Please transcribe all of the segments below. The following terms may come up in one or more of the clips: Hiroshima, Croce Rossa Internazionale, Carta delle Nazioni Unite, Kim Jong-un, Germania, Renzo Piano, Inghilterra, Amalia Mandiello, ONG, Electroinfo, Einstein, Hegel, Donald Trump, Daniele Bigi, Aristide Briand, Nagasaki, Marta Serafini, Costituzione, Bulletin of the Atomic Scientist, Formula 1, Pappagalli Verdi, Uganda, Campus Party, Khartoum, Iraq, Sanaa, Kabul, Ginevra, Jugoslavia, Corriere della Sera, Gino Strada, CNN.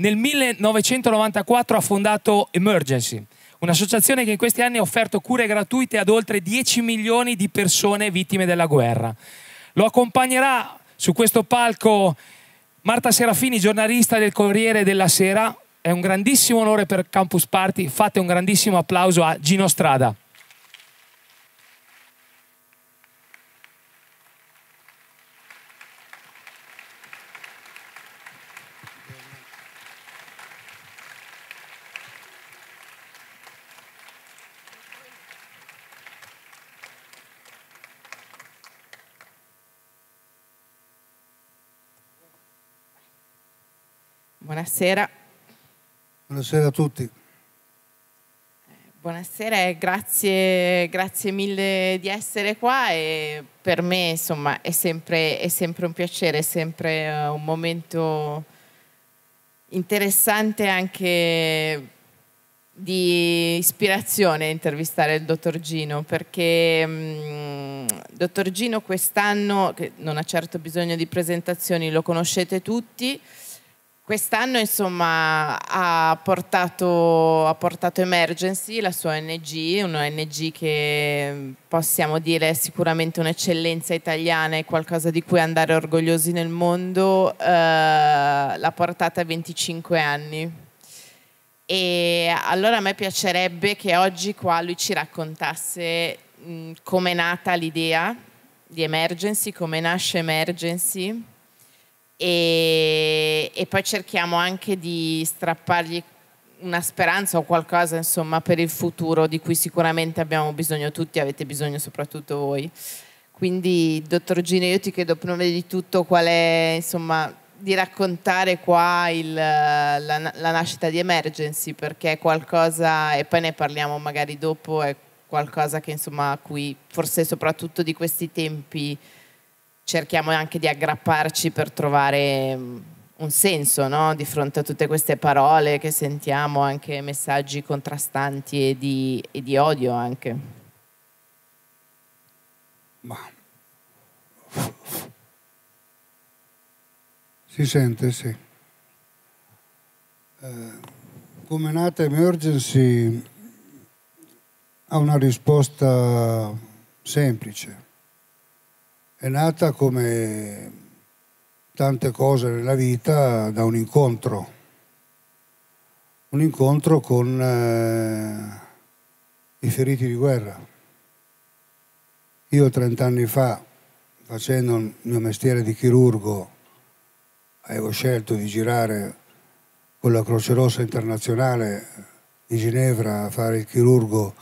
Nel 1994 ha fondato Emergency, un'associazione che in questi anni ha offerto cure gratuite ad oltre 10 milioni di persone vittime della guerra. Lo accompagnerà su questo palco Marta Serafini, giornalista del Corriere della Sera. È un grandissimo onore per Campus Party. Fate un grandissimo applauso a Gino Strada. Buonasera. Buonasera a tutti. Buonasera e grazie mille di essere qua, e per me insomma è sempre un piacere, è sempre un momento interessante, anche di ispirazione, intervistare il dottor Gino, perché dottor Gino quest'anno, che non ha certo bisogno di presentazioni, lo conoscete tutti. Quest'anno insomma ha portato Emergency, la sua ONG, un'ONG che possiamo dire è sicuramente un'eccellenza italiana e qualcosa di cui andare orgogliosi nel mondo, l'ha portata a 25 anni. E allora a me piacerebbe che oggi qua lui ci raccontasse come è nata l'idea di Emergency, come nasce Emergency. E poi cerchiamo anche di strappargli una speranza o qualcosa insomma per il futuro, di cui sicuramente abbiamo bisogno tutti, avete bisogno soprattutto voi. Quindi dottor Gino, io ti chiedo prima di tutto qual è, insomma, di raccontare qua la nascita di Emergency, perché è qualcosa, e poi ne parliamo magari dopo, è qualcosa che insomma a cui forse soprattutto di questi tempi cerchiamo anche di aggrapparci per trovare un senso, no? Di fronte a tutte queste parole che sentiamo, anche messaggi contrastanti e di odio anche. Ma si sente, sì. Come è nata Emergency ha una risposta semplice. È nata, come tante cose nella vita, da un incontro con i feriti di guerra. Io 30 anni fa, facendo il mio mestiere di chirurgo, avevo scelto di girare con la Croce Rossa Internazionale di Ginevra a fare il chirurgo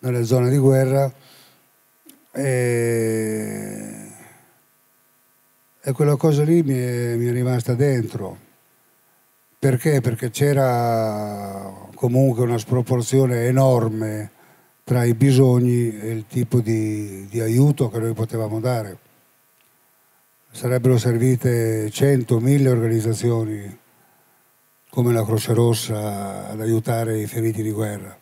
nelle zone di guerra, e quella cosa lì mi è rimasta dentro. Perché? Perché c'era comunque una sproporzione enorme tra i bisogni e il tipo di aiuto che noi potevamo dare. Sarebbero servite 100.000 organizzazioni come la Croce Rossa ad aiutare i feriti di guerra.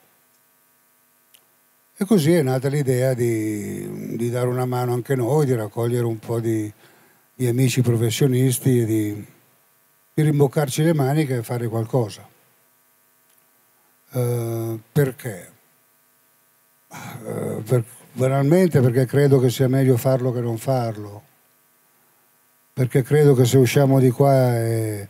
E così è nata l'idea di dare una mano anche noi, di raccogliere un po' di amici professionisti e di rimboccarci le maniche e fare qualcosa. Perché? Banalmente perché credo che sia meglio farlo che non farlo, perché credo che se usciamo di qua e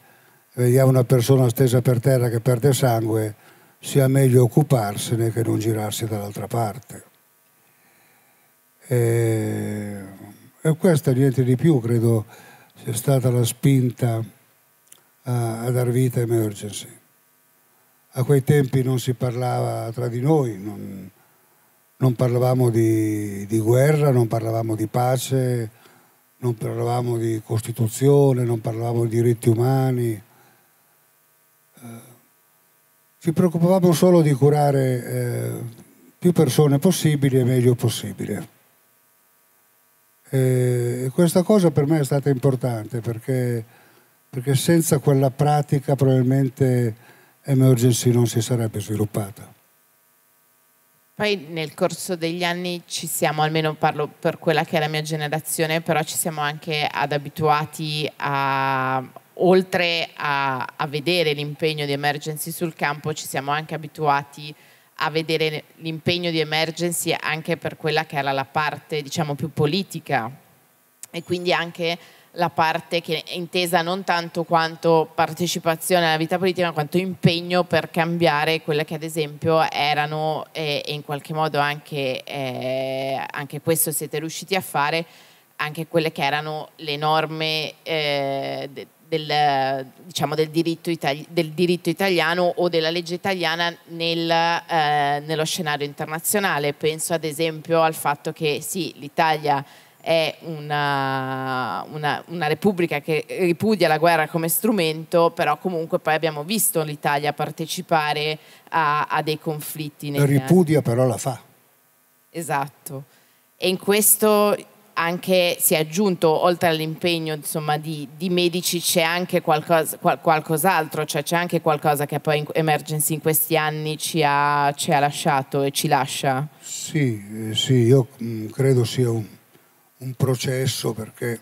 vediamo una persona stesa per terra che perde sangue, sia meglio occuparsene che non girarsi dall'altra parte. E questa, niente di più, credo sia stata la spinta a dar vita a Emergency. A quei tempi non si parlava tra di noi, non parlavamo di guerra, non parlavamo di pace, non parlavamo di Costituzione, non parlavamo di diritti umani. Ci preoccupavamo solo di curare più persone possibili e meglio possibile. E questa cosa per me è stata importante, perché senza quella pratica probabilmente Emergency non si sarebbe sviluppata. Poi nel corso degli anni ci siamo, almeno parlo per quella che è la mia generazione, però ci siamo anche ad abituati a oltre a vedere l'impegno di Emergency sul campo, ci siamo anche abituati a vedere l'impegno di Emergency anche per quella che era la parte, diciamo, più politica, e quindi anche la parte che è intesa non tanto quanto partecipazione alla vita politica, ma quanto impegno per cambiare quelle che ad esempio erano, e in qualche modo anche questo siete riusciti a fare, anche quelle che erano le norme del diritto italiano o della legge italiana nello scenario internazionale. Penso ad esempio al fatto che sì, l'Italia è una repubblica che ripudia la guerra come strumento, però comunque poi abbiamo visto l'Italia partecipare a dei conflitti. La ripudia però la fa. Esatto. E in questo anche si è aggiunto, oltre all'impegno di medici, c'è anche qualcos'altro, cioè c'è anche qualcosa che poi Emergency in questi anni ci ha lasciato e ci lascia. Sì, io credo sia un processo, perché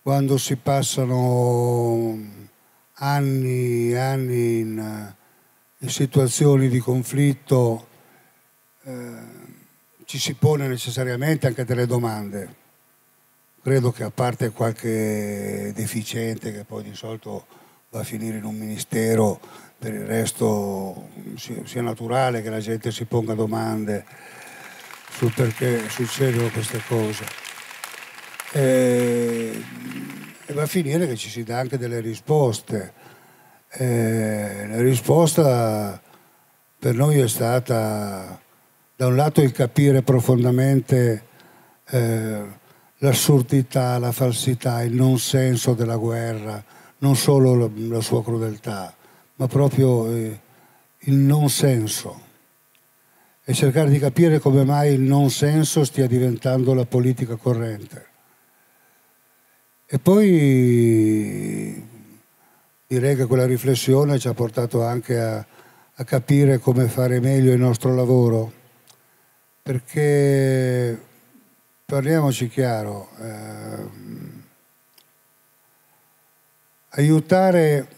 quando si passano anni e anni in situazioni di conflitto ci si pone necessariamente anche delle domande. Credo che, a parte qualche deficiente che poi di solito va a finire in un ministero, per il resto sia naturale che la gente si ponga domande sul perché succedono queste cose, e va a finire che ci si dà anche delle risposte. La risposta per noi è stata, da un lato, il capire profondamente l'assurdità, la falsità, il non senso della guerra, non solo la sua crudeltà, ma proprio il non senso, e cercare di capire come mai il non senso stia diventando la politica corrente. E poi direi che quella riflessione ci ha portato anche a capire come fare meglio il nostro lavoro, perché, parliamoci chiaro, aiutare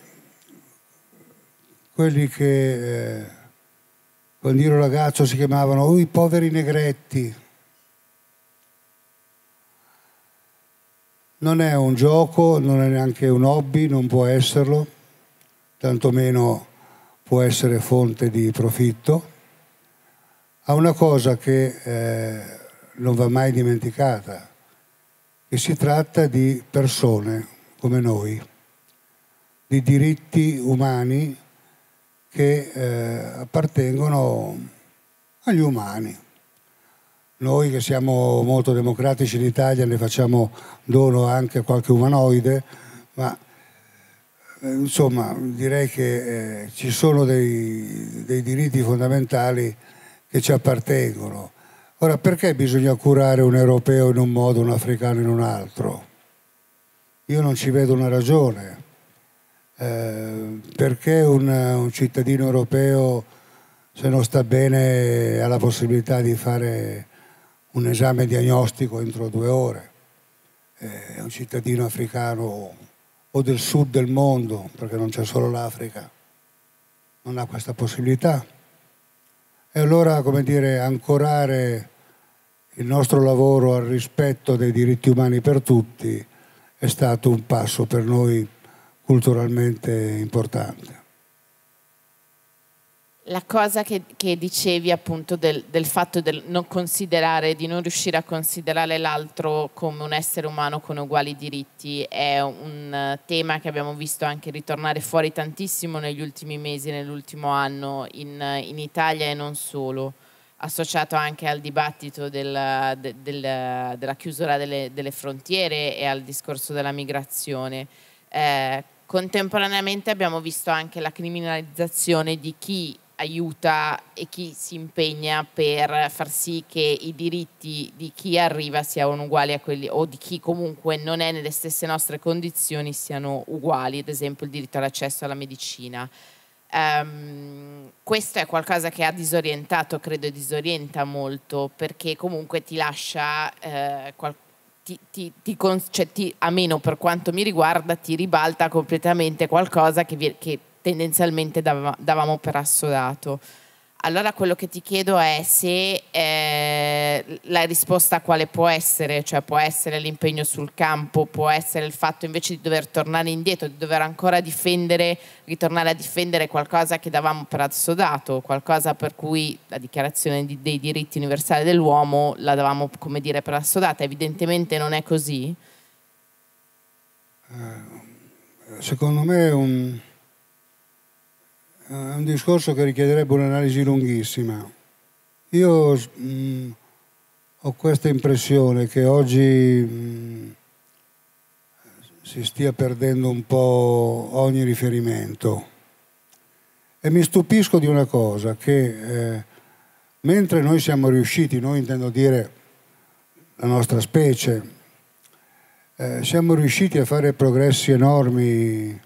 quelli che quando ero ragazzo si chiamavano i poveri negretti. Non è un gioco, non è neanche un hobby, non può esserlo, tantomeno può essere fonte di profitto. Ha una cosa che non va mai dimenticata, che si tratta di persone come noi, di diritti umani che appartengono agli umani. Noi che siamo molto democratici in Italia ne facciamo dono anche a qualche umanoide, ma insomma direi che ci sono dei diritti fondamentali che ci appartengono. Ora, perché bisogna curare un europeo in un modo, un africano in un altro? Io non ci vedo una ragione. Perché un cittadino europeo, se non sta bene, ha la possibilità di fare un esame diagnostico entro 2 ore, un cittadino africano o del sud del mondo, perché non c'è solo l'Africa, non ha questa possibilità? E allora, come dire, ancorare il nostro lavoro al rispetto dei diritti umani per tutti è stato un passo per noi culturalmente importante. La cosa che dicevi appunto del fatto di non riuscire a considerare l'altro come un essere umano con uguali diritti, è un tema che abbiamo visto anche ritornare fuori tantissimo negli ultimi mesi, nell'ultimo anno in Italia e non solo, associato anche al dibattito della chiusura delle frontiere e al discorso della migrazione. Contemporaneamente abbiamo visto anche la criminalizzazione di chi aiuta e chi si impegna per far sì che i diritti di chi arriva siano uguali a quelli, o di chi comunque non è nelle stesse nostre condizioni, siano uguali, ad esempio il diritto all'accesso alla medicina. Questo è qualcosa che ha disorientato, credo disorienta molto, perché comunque ti lascia almeno per quanto mi riguarda, ti ribalta completamente qualcosa che tendenzialmente davamo per assodato. Allora quello che ti chiedo è se la risposta quale può essere, cioè può essere l'impegno sul campo, può essere il fatto invece di dover tornare indietro, di dover ancora difendere, ritornare a difendere qualcosa che davamo per assodato, qualcosa per cui la dichiarazione dei diritti universali dell'uomo la davamo, come dire, per assodata. Evidentemente non è così? Secondo me è un discorso che richiederebbe un'analisi lunghissima. Io ho questa impressione che oggi si stia perdendo un po' ogni riferimento, e mi stupisco di una cosa, che mentre noi siamo riusciti, noi intendo dire la nostra specie, siamo riusciti a fare progressi enormi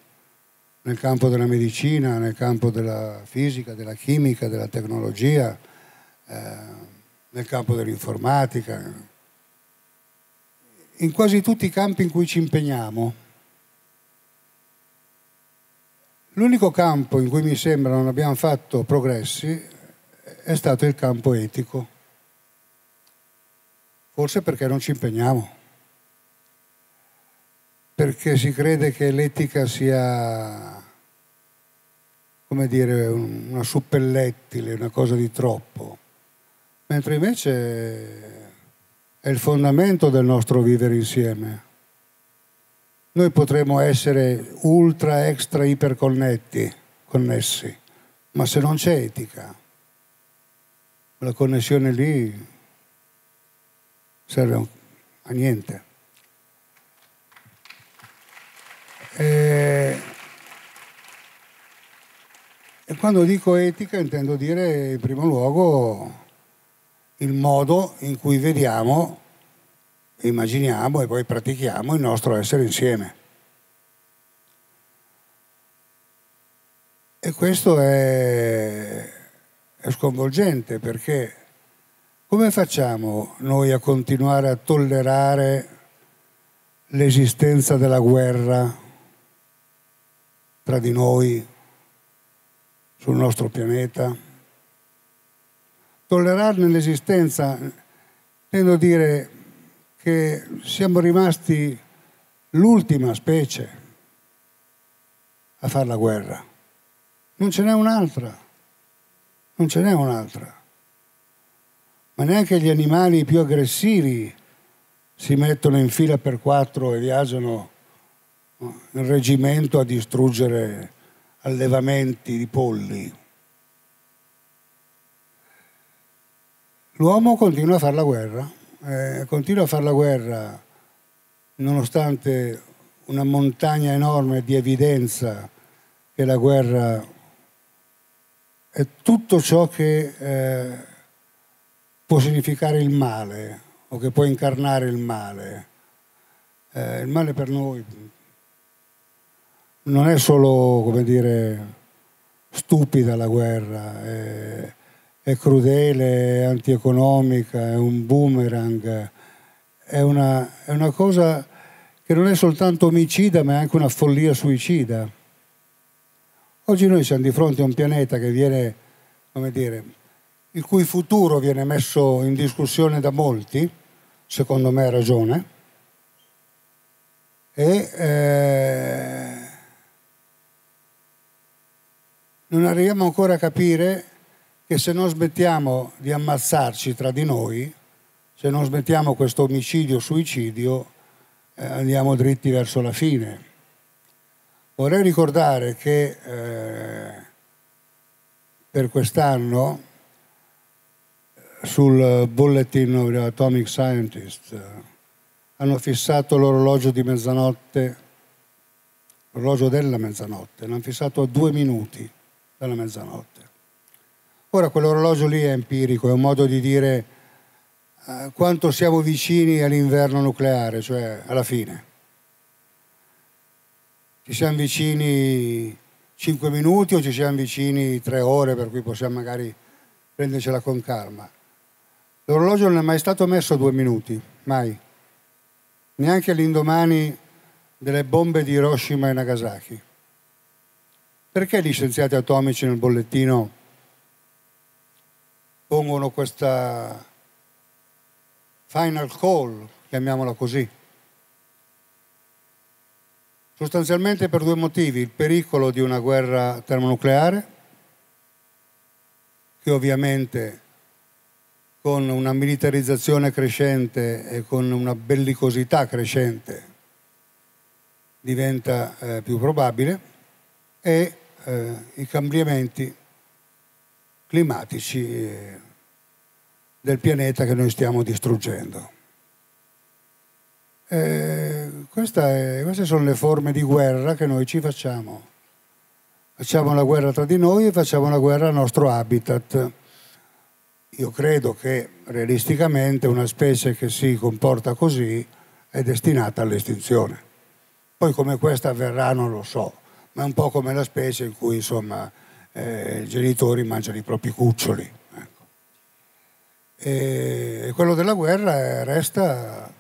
nel campo della medicina, nel campo della fisica, della chimica, della tecnologia, nel campo dell'informatica, in quasi tutti i campi in cui ci impegniamo. L'unico campo in cui mi sembra non abbiamo fatto progressi è stato il campo etico, forse perché non ci impegniamo, perché si crede che l'etica sia, come dire, una suppellettile, una cosa di troppo, mentre invece è il fondamento del nostro vivere insieme. Noi potremmo essere ultra, extra, iperconnessi, ma se non c'è etica, la connessione lì serve a niente. E quando dico etica intendo dire in primo luogo il modo in cui vediamo, immaginiamo e poi pratichiamo il nostro essere insieme. E questo è sconvolgente, perché come facciamo noi a continuare a tollerare l'esistenza della guerra tra di noi, sul nostro pianeta? Tollerarne l'esistenza, intendo dire che siamo rimasti l'ultima specie a fare la guerra. Non ce n'è un'altra, non ce n'è un'altra. Ma neanche gli animali più aggressivi si mettono in fila per quattro e viaggiano il reggimento a distruggere allevamenti di polli. L'uomo continua a fare la guerra, continua a fare la guerra nonostante una montagna enorme di evidenza che la guerra è tutto ciò che può significare il male o che può incarnare il male. Il male per noi non è solo, come dire, stupida la guerra, è crudele, è antieconomica, è un boomerang, è una cosa che non è soltanto omicida, ma è anche una follia suicida. Oggi noi siamo di fronte a un pianeta che viene, come dire, il cui futuro viene messo in discussione da molti, secondo me ha ragione, e non arriviamo ancora a capire che se non smettiamo di ammazzarci tra di noi, se non smettiamo questo omicidio-suicidio, andiamo dritti verso la fine. Vorrei ricordare che per quest'anno sul Bulletin of the Atomic Scientist hanno fissato l'orologio di mezzanotte, l'orologio della mezzanotte, l'hanno fissato a 2 minuti. Dalla mezzanotte. Ora quell'orologio lì è empirico, è un modo di dire quanto siamo vicini all'inverno nucleare, cioè alla fine. Ci siamo vicini 5 minuti o ci siamo vicini 3 ore, per cui possiamo magari prendercela con calma. L'orologio non è mai stato messo a 2 minuti, mai. neanche all'indomani delle bombe di Hiroshima e Nagasaki. Perché gli scienziati atomici nel bollettino pongono questa final call, chiamiamola così? Sostanzialmente per due motivi: il pericolo di una guerra termonucleare, che ovviamente con una militarizzazione crescente e con una bellicosità crescente diventa più probabile, e i cambiamenti climatici del pianeta che noi stiamo distruggendo. Queste sono le forme di guerra che noi ci facciamo. Facciamo la guerra tra di noi e facciamo la guerra al nostro habitat. Io credo che realisticamente una specie che si comporta così è destinata all'estinzione. Poi come questa avverrà non lo so, ma è un po' come la specie in cui insomma i genitori mangiano i propri cuccioli. Ecco. E quello della guerra resta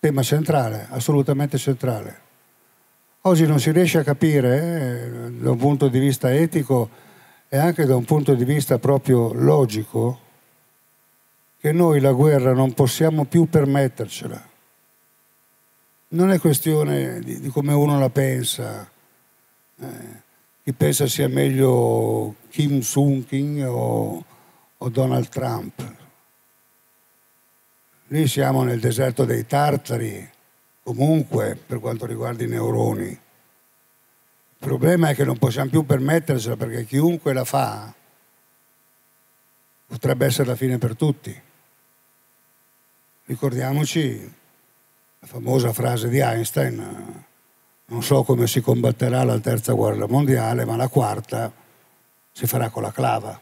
tema centrale, assolutamente centrale. Oggi non si riesce a capire, da un punto di vista etico e anche da un punto di vista proprio logico, che noi la guerra non possiamo più permettercela. Non è questione di come uno la pensa, chi pensa sia meglio Kim Jong-un o Donald Trump. Lì siamo nel deserto dei tartari, comunque, per quanto riguarda i neuroni. Il problema è che non possiamo più permettersela, perché chiunque la fa potrebbe essere la fine per tutti. Ricordiamoci la famosa frase di Einstein: non so come si combatterà la terza guerra mondiale, ma la quarta si farà con la clava.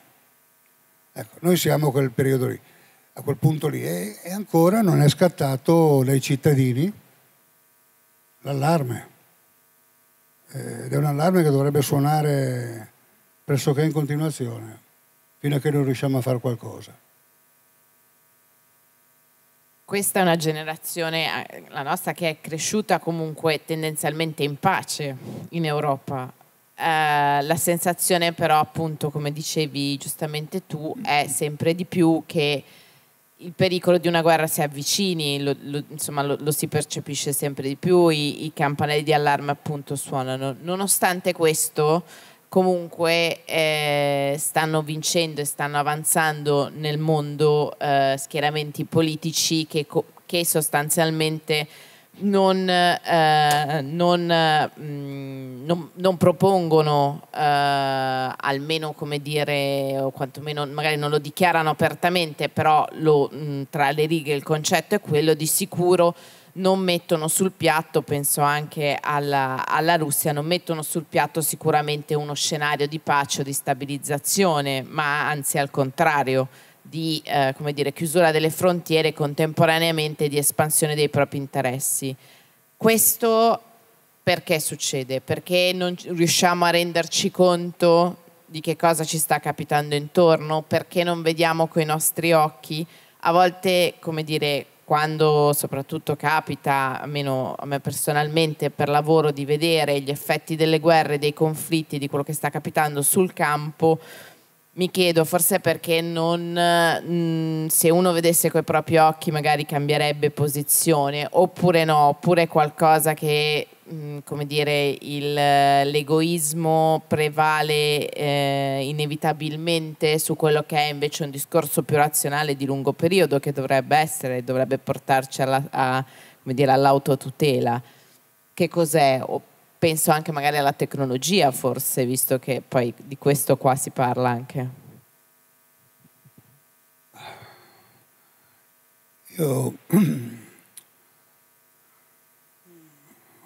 Ecco, noi siamo a quel periodo lì. A quel punto lì, e ancora non è scattato dai cittadini l'allarme, ed è un allarme che dovrebbe suonare pressoché in continuazione fino a che non riusciamo a fare qualcosa. Questa è una generazione, la nostra, che è cresciuta comunque tendenzialmente in pace in Europa. La sensazione però, appunto, come dicevi giustamente tu, è sempre di più che il pericolo di una guerra si avvicini, insomma lo si percepisce sempre di più, i campanelli di allarme appunto suonano. Nonostante questo, comunque stanno vincendo e stanno avanzando nel mondo schieramenti politici che sostanzialmente non propongono, almeno, come dire, o quantomeno magari non lo dichiarano apertamente, però tra le righe il concetto è quello. Di sicuro non mettono sul piatto, penso anche alla Russia, non mettono sul piatto sicuramente uno scenario di pace o di stabilizzazione, ma anzi al contrario, di come dire, chiusura delle frontiere, contemporaneamente di espansione dei propri interessi. Questo perché succede? Perché non riusciamo a renderci conto di che cosa ci sta capitando intorno? Perché non vediamo coi nostri occhi? A volte, come dire, quando soprattutto capita, almeno a me personalmente per lavoro, di vedere gli effetti delle guerre, dei conflitti, di quello che sta capitando sul campo, mi chiedo forse perché non, se uno vedesse coi propri occhi magari cambierebbe posizione, oppure no, oppure qualcosa che, come dire, l'egoismo prevale inevitabilmente su quello che è invece un discorso più razionale di lungo periodo, che dovrebbe portarci all'autotutela. Che cos'è? Penso anche magari alla tecnologia, forse, visto che poi di questo qua si parla anche. Io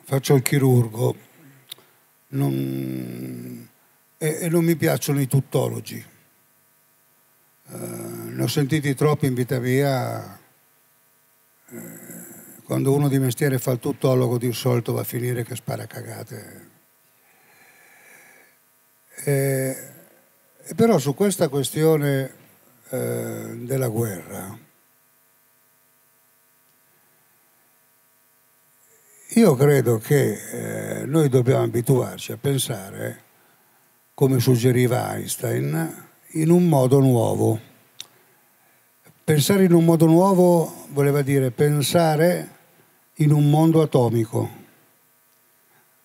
faccio il chirurgo e non mi piacciono i tuttologi. Ne ho sentiti troppi in vita mia. Quando uno di mestiere fa il tuttologo, di solito va a finire che spara cagate. Però su questa questione della guerra Io credo che noi dobbiamo abituarci a pensare, come suggeriva Einstein, in un modo nuovo. Pensare in un modo nuovo voleva dire pensare in un mondo atomico.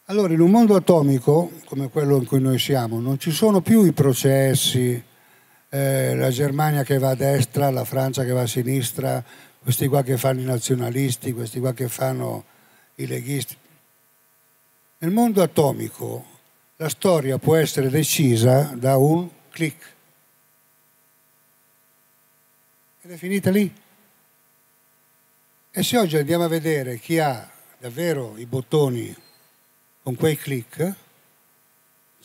Allora, in un mondo atomico, come quello in cui noi siamo, non ci sono più i processi, la Germania che va a destra, la Francia che va a sinistra, questi qua che fanno i nazionalisti, questi qua che fanno i leghisti. Nel mondo atomico la storia può essere decisa da un click. Ed è finita lì. E se oggi andiamo a vedere chi ha davvero i bottoni con quei click,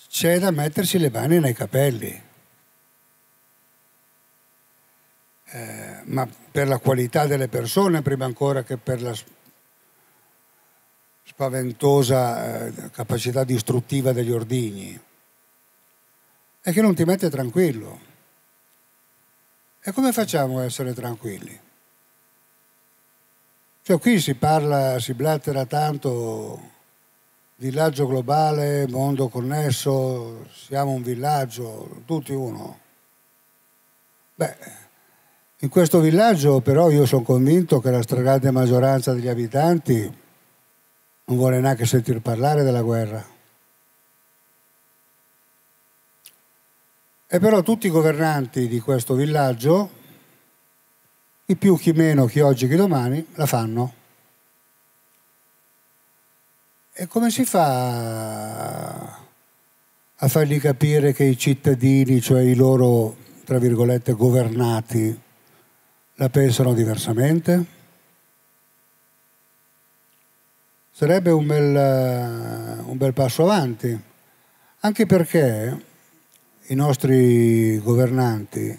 c'è da mettersi le mani nei capelli. Ma per la qualità delle persone, prima ancora che per la spaventosa capacità distruttiva degli ordigni, e che non ti mette tranquillo. E come facciamo a essere tranquilli? Cioè, qui si parla, si blattera tanto villaggio globale, mondo connesso, siamo un villaggio, tutti uno. Beh, in questo villaggio però io sono convinto che la stragrande maggioranza degli abitanti non vuole neanche sentir parlare della guerra. E però tutti i governanti di questo villaggio, chi più chi meno, chi oggi chi domani, la fanno. E come si fa a fargli capire che i cittadini, cioè i loro, tra virgolette, governati, la pensano diversamente? Sarebbe un bel passo avanti, anche perché i nostri governanti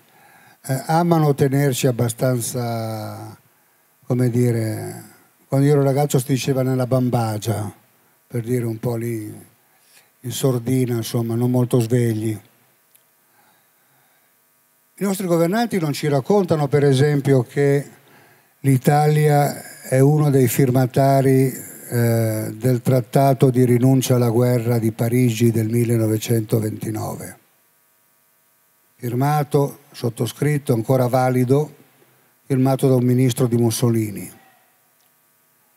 amano tenerci abbastanza, come dire, quando io ero ragazzo si diceva nella bambagia, per dire un po' lì in sordina, insomma, non molto svegli. I nostri governanti non ci raccontano, per esempio, che l'Italia è uno dei firmatari del trattato di rinuncia alla guerra di Parigi del 1929, firmato, sottoscritto, ancora valido, firmato da un ministro di Mussolini.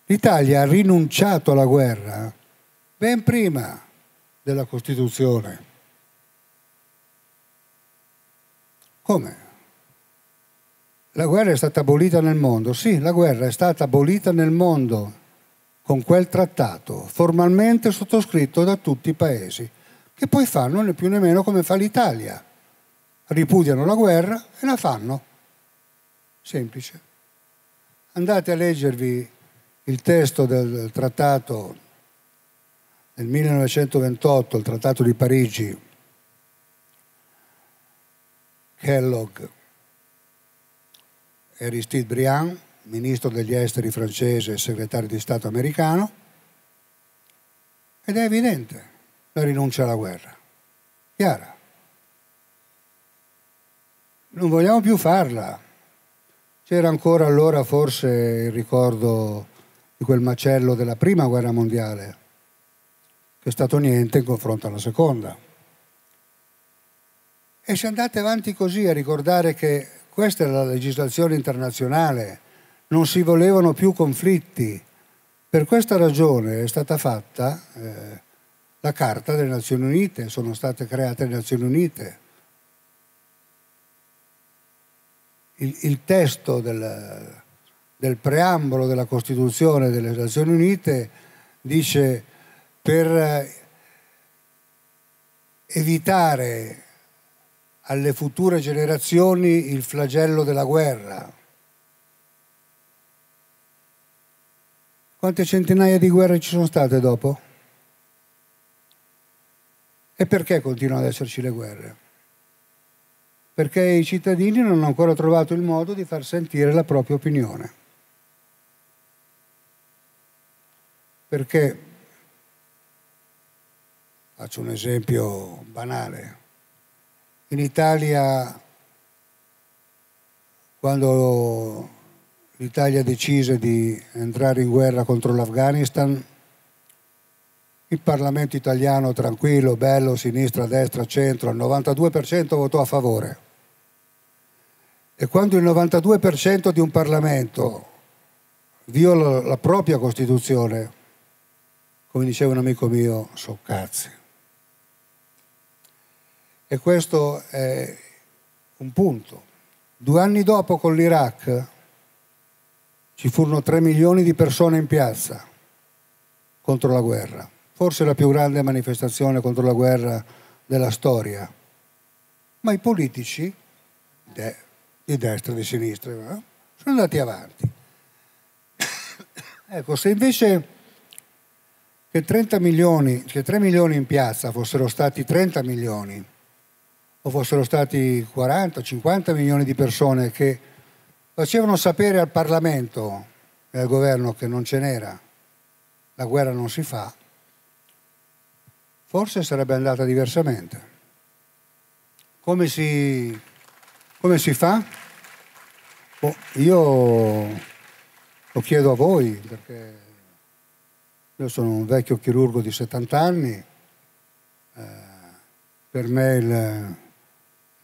L'Italia ha rinunciato alla guerra ben prima della Costituzione. Come? La guerra è stata abolita nel mondo? Sì, la guerra è stata abolita nel mondo con quel trattato formalmente sottoscritto da tutti i paesi, che poi fanno né più né meno come fa l'Italia. Ripudiano la guerra e la fanno. Semplice. Andate a leggervi il testo del trattato del 1928, il trattato di Parigi, Kellogg e Aristide Briand, ministro degli esteri francese e segretario di Stato americano, ed è evidente la rinuncia alla guerra. Chiara. Non vogliamo più farla. C'era ancora allora forse il ricordo di quel macello della prima guerra mondiale, che è stato niente in confronto alla seconda. E se andate avanti così a ricordare che questa è la legislazione internazionale, non si volevano più conflitti. Per questa ragione è stata fatta la Carta delle Nazioni Unite, sono state create le Nazioni Unite. Il testo del preambolo della Costituzione delle Nazioni Unite dice: per evitare alle future generazioni il flagello della guerra. Quante centinaia di guerre ci sono state dopo? E perché continuano ad esserci le guerre? Perché i cittadini non hanno ancora trovato il modo di far sentire la propria opinione. Perché, faccio un esempio banale, in Italia, quando l'Italia decise di entrare in guerra contro l'Afghanistan, il Parlamento italiano tranquillo, bello, sinistra, destra, centro, il 92% votò a favore. E quando il 92% di un Parlamento viola la propria Costituzione, come diceva un amico mio, so cazzi. E questo è un punto. 2 anni dopo, con l'Iraq, ci furono 3 milioni di persone in piazza contro la guerra, forse la più grande manifestazione contro la guerra della storia. Ma i politici di destra e di sinistra sono andati avanti. Ecco, se invece che 3 milioni in piazza fossero stati 30 milioni o fossero stati 40, 50 milioni di persone che facevano sapere al Parlamento e al governo che non ce n'era, la guerra non si fa, forse sarebbe andata diversamente. Come si fa? Oh, io... lo chiedo a voi, perché io sono un vecchio chirurgo di 70 anni, per me il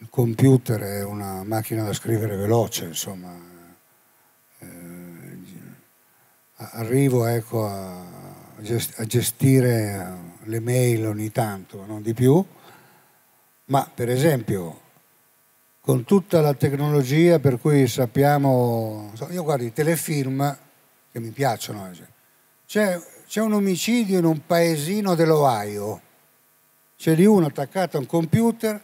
computer è una macchina da scrivere veloce, insomma. Arrivo, ecco, a gestire le mail ogni tanto, ma non di più, ma per esempio... con tutta la tecnologia per cui sappiamo... Io guardo i telefilm che mi piacciono. C'è un omicidio in un paesino dell'Ohio. C'è lì uno attaccato a un computer,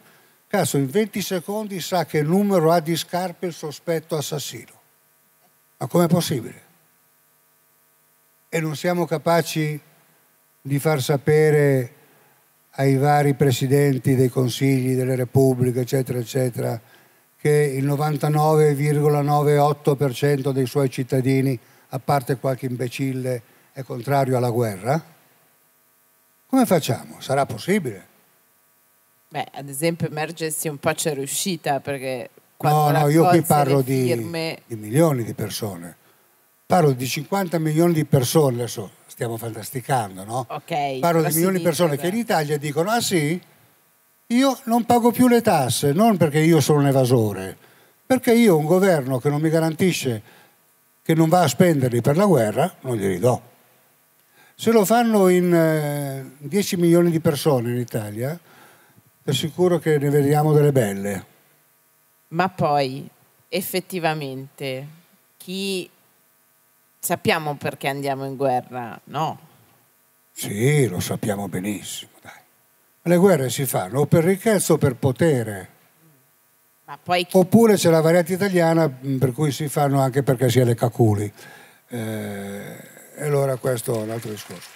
cazzo, in 20 secondi sa che numero ha di scarpe il sospetto assassino. Ma com'è possibile? E non siamo capaci di far sapere ai vari presidenti dei consigli, delle repubbliche, eccetera, eccetera, che il 99,98% dei suoi cittadini, a parte qualche imbecille, è contrario alla guerra? Come facciamo? Sarà possibile? Beh, ad esempio Emergency un po' c'è riuscita, perché... No, io qui parlo di milioni di persone. Parlo di 50 milioni di persone, adesso stiamo fantasticando, no? Okay, parlo di milioni di persone che in Italia dicono: ah sì, io non pago più le tasse, non perché io sono un evasore, perché io ho un governo che non mi garantisce, che non va a spenderli per la guerra, non glieli do. Se lo fanno in 10 milioni di persone in Italia, è sicuro che ne vediamo delle belle. Ma poi, effettivamente, chi... sappiamo perché andiamo in guerra, no? Sì, lo sappiamo benissimo, dai. Le guerre si fanno o per ricchezza o per potere. Ma poi chi... Oppure c'è la variante italiana per cui si fanno anche perché si è le caculi. E allora questo è un altro discorso.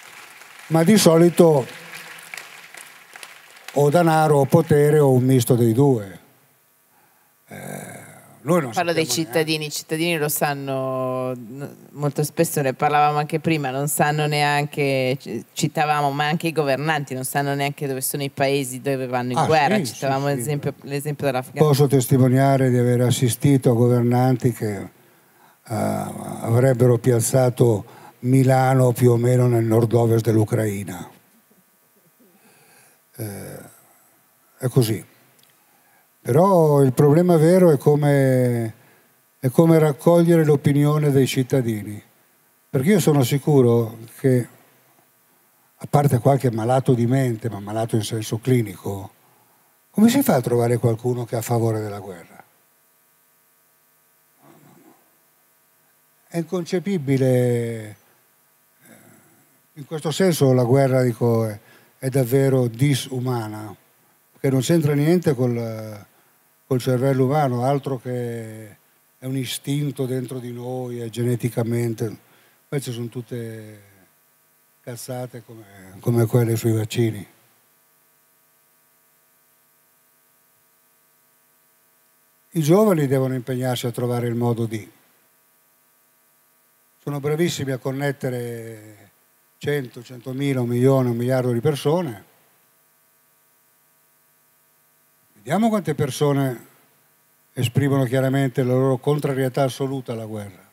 Ma di solito o danaro o potere o un misto dei due. Parlo dei cittadini, i cittadini lo sanno, molto spesso ne parlavamo anche prima, non sanno neanche, citavamo, ma anche i governanti non sanno neanche dove sono i paesi dove vanno in guerra, sì, citavamo sì, l'esempio dell'Afghanistan. Posso testimoniare di aver assistito a governanti che avrebbero piazzato Milano più o meno nel nord-ovest dell'Ucraina. È così. Però il problema vero è come raccogliere l'opinione dei cittadini. Perché io sono sicuro che, a parte qualche malato di mente, ma malato in senso clinico, come si fa a trovare qualcuno che è a favore della guerra? È inconcepibile. In questo senso la guerra, dico, è davvero disumana, che non c'entra niente col cervello umano, altro che è un istinto dentro di noi, è geneticamente. Queste sono tutte cazzate come quelle sui vaccini. I giovani devono impegnarsi a trovare il modo di. Sono bravissimi a connettere 100, 100.000, 1 milione, 1 miliardo di persone. Vediamo quante persone esprimono chiaramente la loro contrarietà assoluta alla guerra.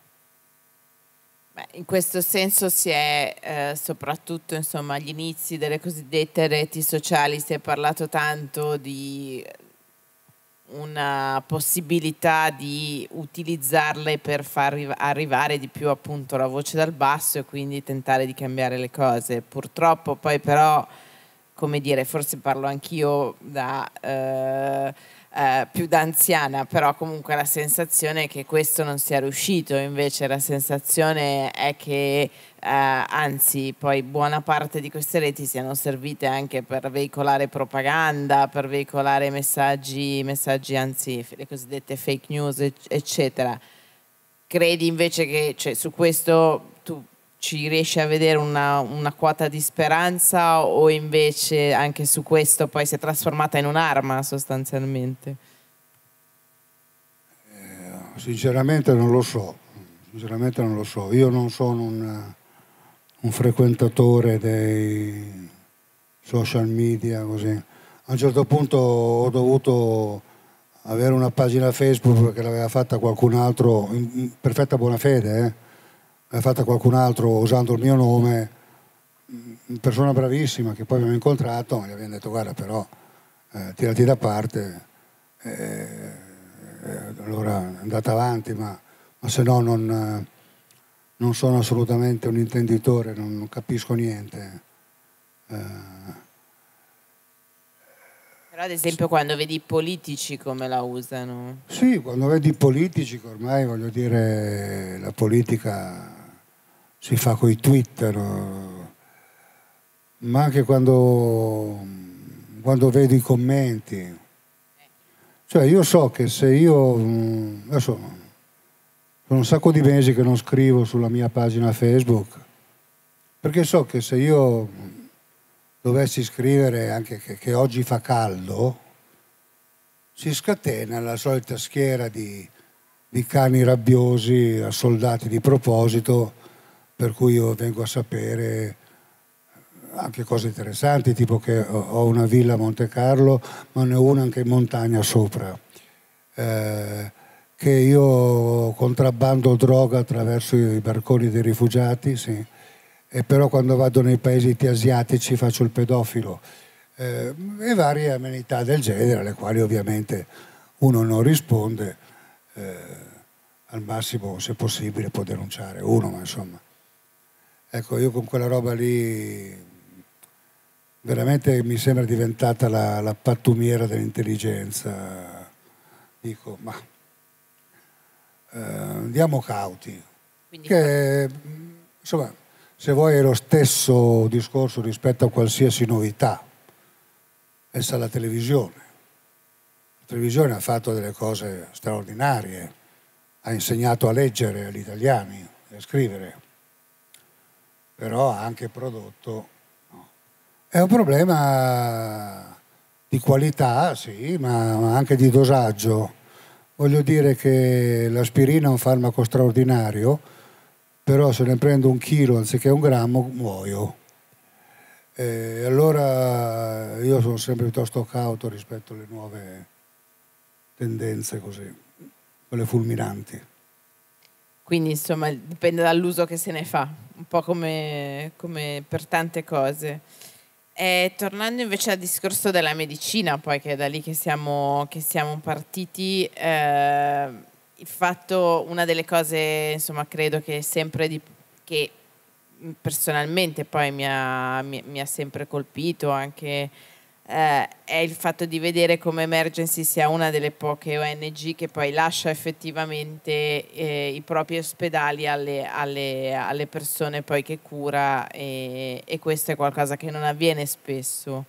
In questo senso si è soprattutto, insomma, agli inizi delle cosiddette reti sociali si è parlato tanto di una possibilità di utilizzarle per far arrivare di più appunto la voce dal basso e quindi tentare di cambiare le cose. Purtroppo poi però, come dire, forse parlo anch'io da più da anziana, però comunque la sensazione è che questo non sia riuscito, invece la sensazione è che anzi poi buona parte di queste reti siano servite anche per veicolare propaganda, per veicolare messaggi anzi le cosiddette fake news eccetera. Credi invece che, cioè, su questo tu ci riesci a vedere una quota di speranza o invece anche su questo poi si è trasformata in un'arma sostanzialmente? Sinceramente non lo so, io non sono un frequentatore dei social media così. A un certo punto ho dovuto avere una pagina Facebook perché l'aveva fatta qualcun altro, in perfetta buona fede, l'ha fatta qualcun altro usando il mio nome, una persona bravissima che poi abbiamo incontrato, gli abbiamo detto guarda però tirati da parte, allora è andata avanti, ma se no non sono assolutamente un intenditore, non capisco niente. Però ad esempio quando vedi i politici come la usano? Sì, quando vedi i politici, che ormai voglio dire la politica si fa con i Twitter, ma anche quando vedi i commenti. Cioè io so che se io, adesso sono un sacco di mesi che non scrivo sulla mia pagina Facebook, perché so che se io dovessi scrivere anche che oggi fa caldo, si scatena la solita schiera di cani rabbiosi, assoldati di proposito, per cui io vengo a sapere anche cose interessanti, tipo che ho una villa a Monte Carlo, ma ne ho una anche in montagna sopra, che io contrabbando droga attraverso i barconi dei rifugiati, sì, e però quando vado nei paesi asiatici faccio il pedofilo, e varie amenità del genere, alle quali ovviamente uno non risponde, al massimo se possibile può denunciare uno, ma insomma. Ecco, io con quella roba lì veramente mi sembra diventata la pattumiera dell'intelligenza, dico ma andiamo cauti. Quindi, che insomma, se vuoi è lo stesso discorso rispetto a qualsiasi novità. Pensa alla televisione. La televisione ha fatto delle cose straordinarie, ha insegnato a leggere agli italiani e a scrivere, però ha anche prodotto. No. È un problema di qualità, sì, ma anche di dosaggio. Voglio dire che l'aspirina è un farmaco straordinario, però se ne prendo 1 chilo anziché 1 grammo muoio. E allora io sono sempre piuttosto cauto rispetto alle nuove tendenze così, quelle fulminanti. Quindi insomma dipende dall'uso che se ne fa, un po' come per tante cose. E tornando invece al discorso della medicina, poi che è da lì che siamo partiti, il fatto, una delle cose, insomma, credo che sempre che personalmente poi mi ha sempre colpito anche, è il fatto di vedere come Emergency sia una delle poche ONG che poi lascia effettivamente i propri ospedali alle persone poi che cura, e questo è qualcosa che non avviene spesso.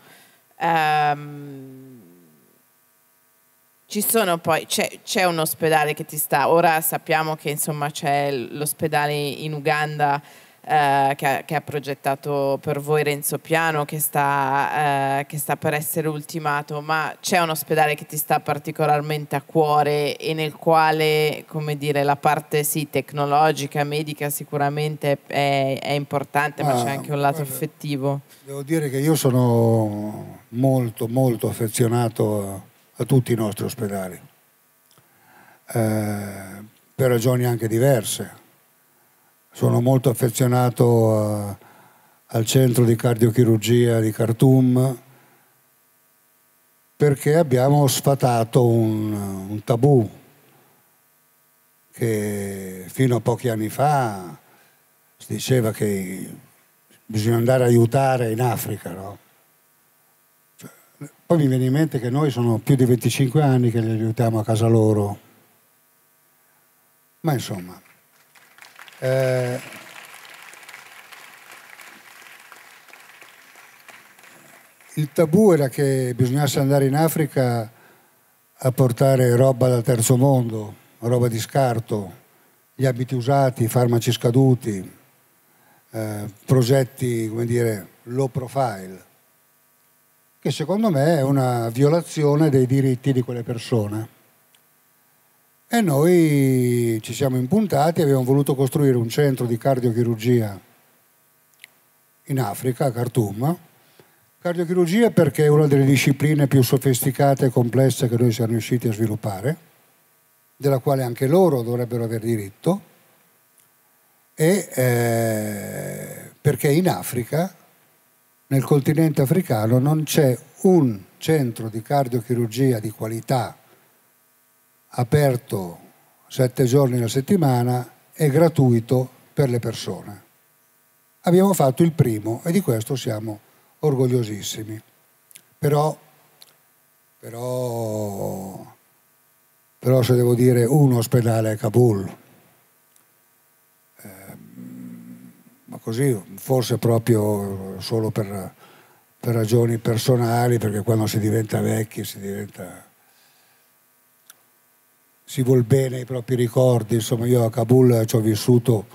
Ci sono poi, c'è un ospedale che ti sta, ora sappiamo che insomma c'è l'ospedale in Uganda che ha progettato per voi Renzo Piano, che sta per essere ultimato, ma c'è un ospedale che ti sta particolarmente a cuore e nel quale, come dire, la parte sì tecnologica, medica sicuramente è importante, ma c'è anche un lato affettivo. Devo dire che io sono molto molto affezionato a tutti i nostri ospedali, per ragioni anche diverse. Sono molto affezionato al centro di cardiochirurgia di Khartoum, perché abbiamo sfatato un tabù che fino a pochi anni fa si diceva che bisogna andare a aiutare in Africa, no? Poi mi viene in mente che noi sono più di 25 anni che li aiutiamo a casa loro, ma insomma... il tabù era che bisognasse andare in Africa a portare roba dal terzo mondo, roba di scarto, gli abiti usati, farmaci scaduti, progetti, come dire, low profile, che secondo me è una violazione dei diritti di quelle persone. E noi ci siamo impuntati e abbiamo voluto costruire un centro di cardiochirurgia in Africa, a Khartoum. Cardiochirurgia perché è una delle discipline più sofisticate e complesse che noi siamo riusciti a sviluppare, della quale anche loro dovrebbero aver diritto, e perché in Africa, nel continente africano, non c'è un centro di cardiochirurgia di qualità aperto 7 giorni alla settimana e gratuito per le persone. Abbiamo fatto il primo e di questo siamo orgogliosissimi. Però se devo dire un ospedale a Kabul, ma così forse proprio solo per ragioni personali, perché quando si diventa vecchi si vuol bene ai propri ricordi. Insomma, io a Kabul ci ho vissuto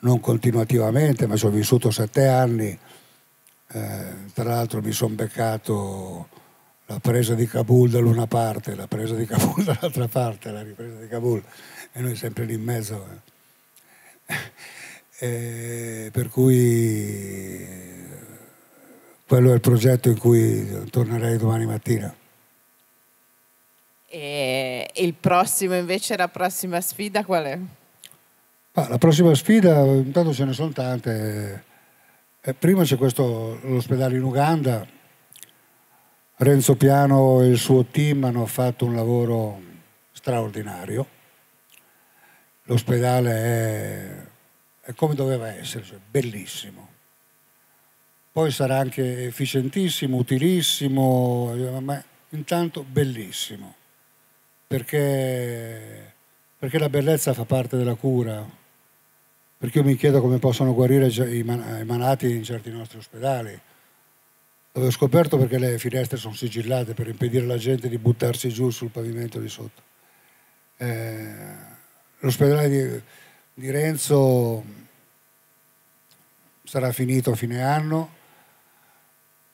non continuativamente, ma ci ho vissuto 7 anni. Tra l'altro mi sono beccato la presa di Kabul da una parte, la presa di Kabul dall'altra parte, la ripresa di Kabul, e noi sempre lì in mezzo. Per cui quello è il progetto in cui tornerei domani mattina. E il prossimo invece, la prossima sfida qual è? La prossima sfida, intanto ce ne sono tante. Prima c'è questo, l'ospedale in Uganda. Renzo Piano e il suo team hanno fatto un lavoro straordinario. L'ospedale è come doveva essere, cioè bellissimo. Poi sarà anche efficientissimo, utilissimo, ma intanto bellissimo. Perché la bellezza fa parte della cura, perché io mi chiedo come possono guarire i malati in certi nostri ospedali. L'avevo scoperto perché le finestre sono sigillate per impedire alla gente di buttarsi giù sul pavimento di sotto. L'ospedale di Renzo sarà finito a fine anno,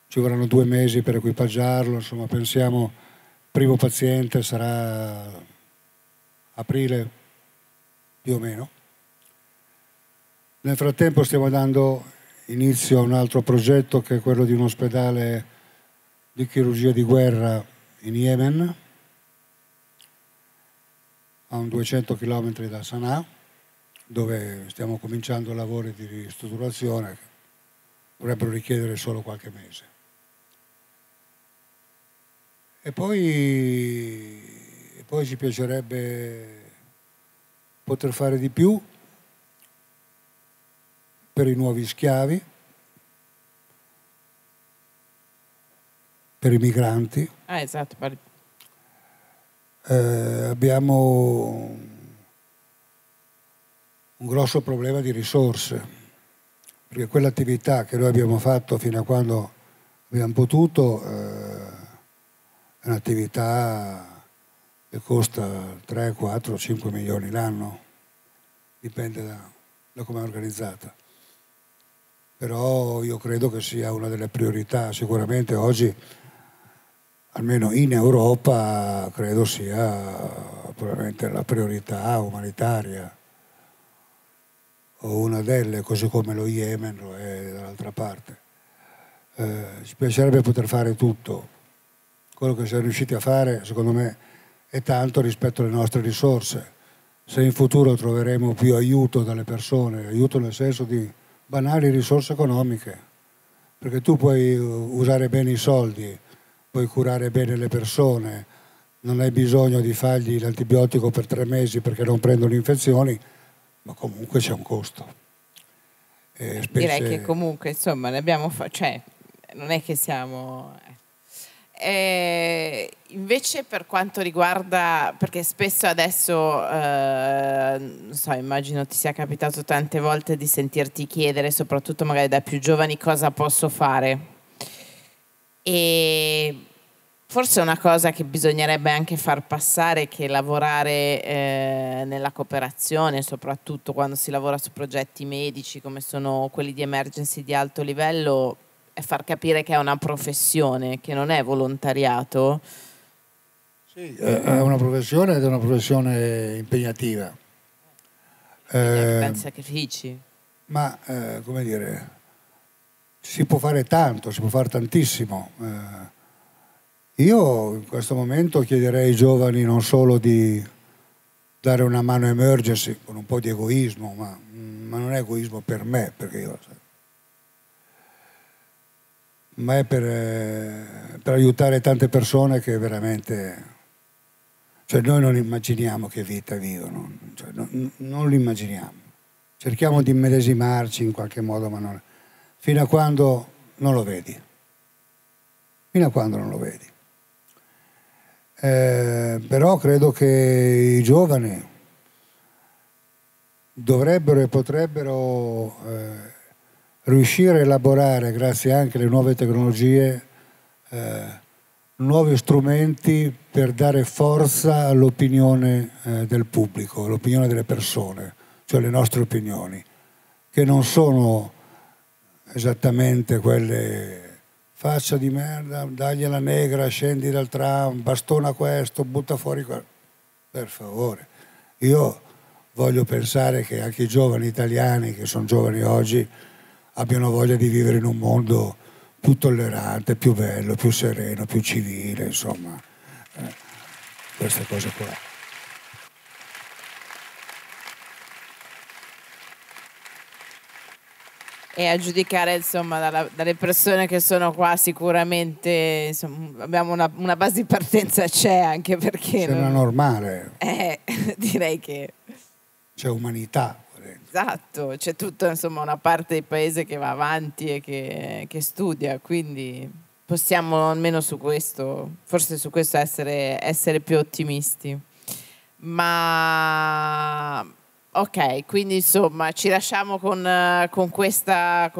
ci vorranno 2 mesi per equipaggiarlo, insomma pensiamo... Primo paziente sarà aprile, più o meno. Nel frattempo stiamo dando inizio a un altro progetto che è quello di un ospedale di chirurgia di guerra in Yemen, a un 200 km da Sanaa, dove stiamo cominciando lavori di ristrutturazione che dovrebbero richiedere solo qualche mese. E poi ci piacerebbe poter fare di più per i nuovi schiavi, per i migranti. Esatto. Abbiamo un grosso problema di risorse, perché quell'attività che noi abbiamo fatto fino a quando abbiamo potuto... è un'attività che costa 3, 4, 5 milioni l'anno, dipende da come è organizzata. Però io credo che sia una delle priorità, sicuramente oggi, almeno in Europa, credo sia probabilmente la priorità umanitaria, o una delle, così come lo Yemen lo è dall'altra parte. Ci piacerebbe poter fare tutto. Quello che siamo riusciti a fare, secondo me, è tanto rispetto alle nostre risorse. se in futuro troveremo più aiuto dalle persone, aiuto nel senso di banali risorse economiche, perché tu puoi usare bene i soldi, puoi curare bene le persone, non hai bisogno di fargli l'antibiotico per 3 mesi perché non prendono infezioni, ma comunque c'è un costo. Direi che comunque, insomma, ne abbiamo cioè, non è che siamo... invece per quanto riguarda, perché spesso adesso non so, immagino ti sia capitato tante volte di sentirti chiedere, soprattutto magari da più giovani, cosa posso fare, e forse una cosa che bisognerebbe anche far passare è che lavorare nella cooperazione, soprattutto quando si lavora su progetti medici come sono quelli di emergency di alto livello, far capire che è una professione, che non è volontariato. Sì, è una professione ed è una professione impegnativa. Tanti sacrifici. Ma, come dire, si può fare tanto, si può fare tantissimo. Io in questo momento chiederei ai giovani non solo di dare una mano a Emergency, con un po' di egoismo, ma non è egoismo per me, perché io... ma è per aiutare tante persone che veramente... cioè noi non immaginiamo che vita vivono, cioè non l'immaginiamo. Cerchiamo di immedesimarci in qualche modo, ma non... fino a quando non lo vedi. Fino a quando non lo vedi. Però credo che i giovani dovrebbero e potrebbero... riuscire a elaborare, grazie anche alle nuove tecnologie, nuovi strumenti per dare forza all'opinione del pubblico, all'opinione delle persone, cioè le nostre opinioni, che non sono esattamente quelle faccia di merda, dagli alla negra, scendi dal tram, bastona questo, butta fuori quello. Per favore. Io voglio pensare che anche i giovani italiani, che sono giovani oggi, abbiano voglia di vivere in un mondo più tollerante, più bello, più sereno, più civile, insomma, queste cose qua. E a giudicare, insomma, dalle persone che sono qua, sicuramente insomma, abbiamo una base di partenza, c'è, anche perché... sembra normale. Direi che... c'è umanità. Esatto, c'è tutta, insomma, una parte del paese che va avanti e che studia, quindi possiamo almeno su questo, forse su questo essere più ottimisti. Ma ok, quindi insomma ci lasciamo con questa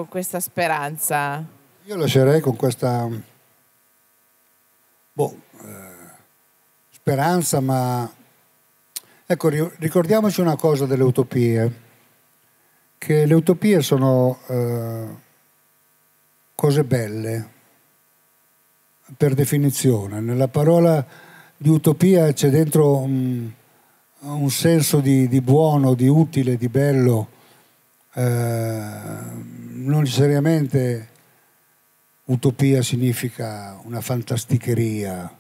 speranza. Io lascerei con questa speranza, ma ecco, ricordiamoci una cosa delle utopie. Che le utopie sono cose belle, per definizione. Nella parola di utopia c'è dentro un senso di buono, di utile, di bello, non necessariamente utopia significa una fantasticheria,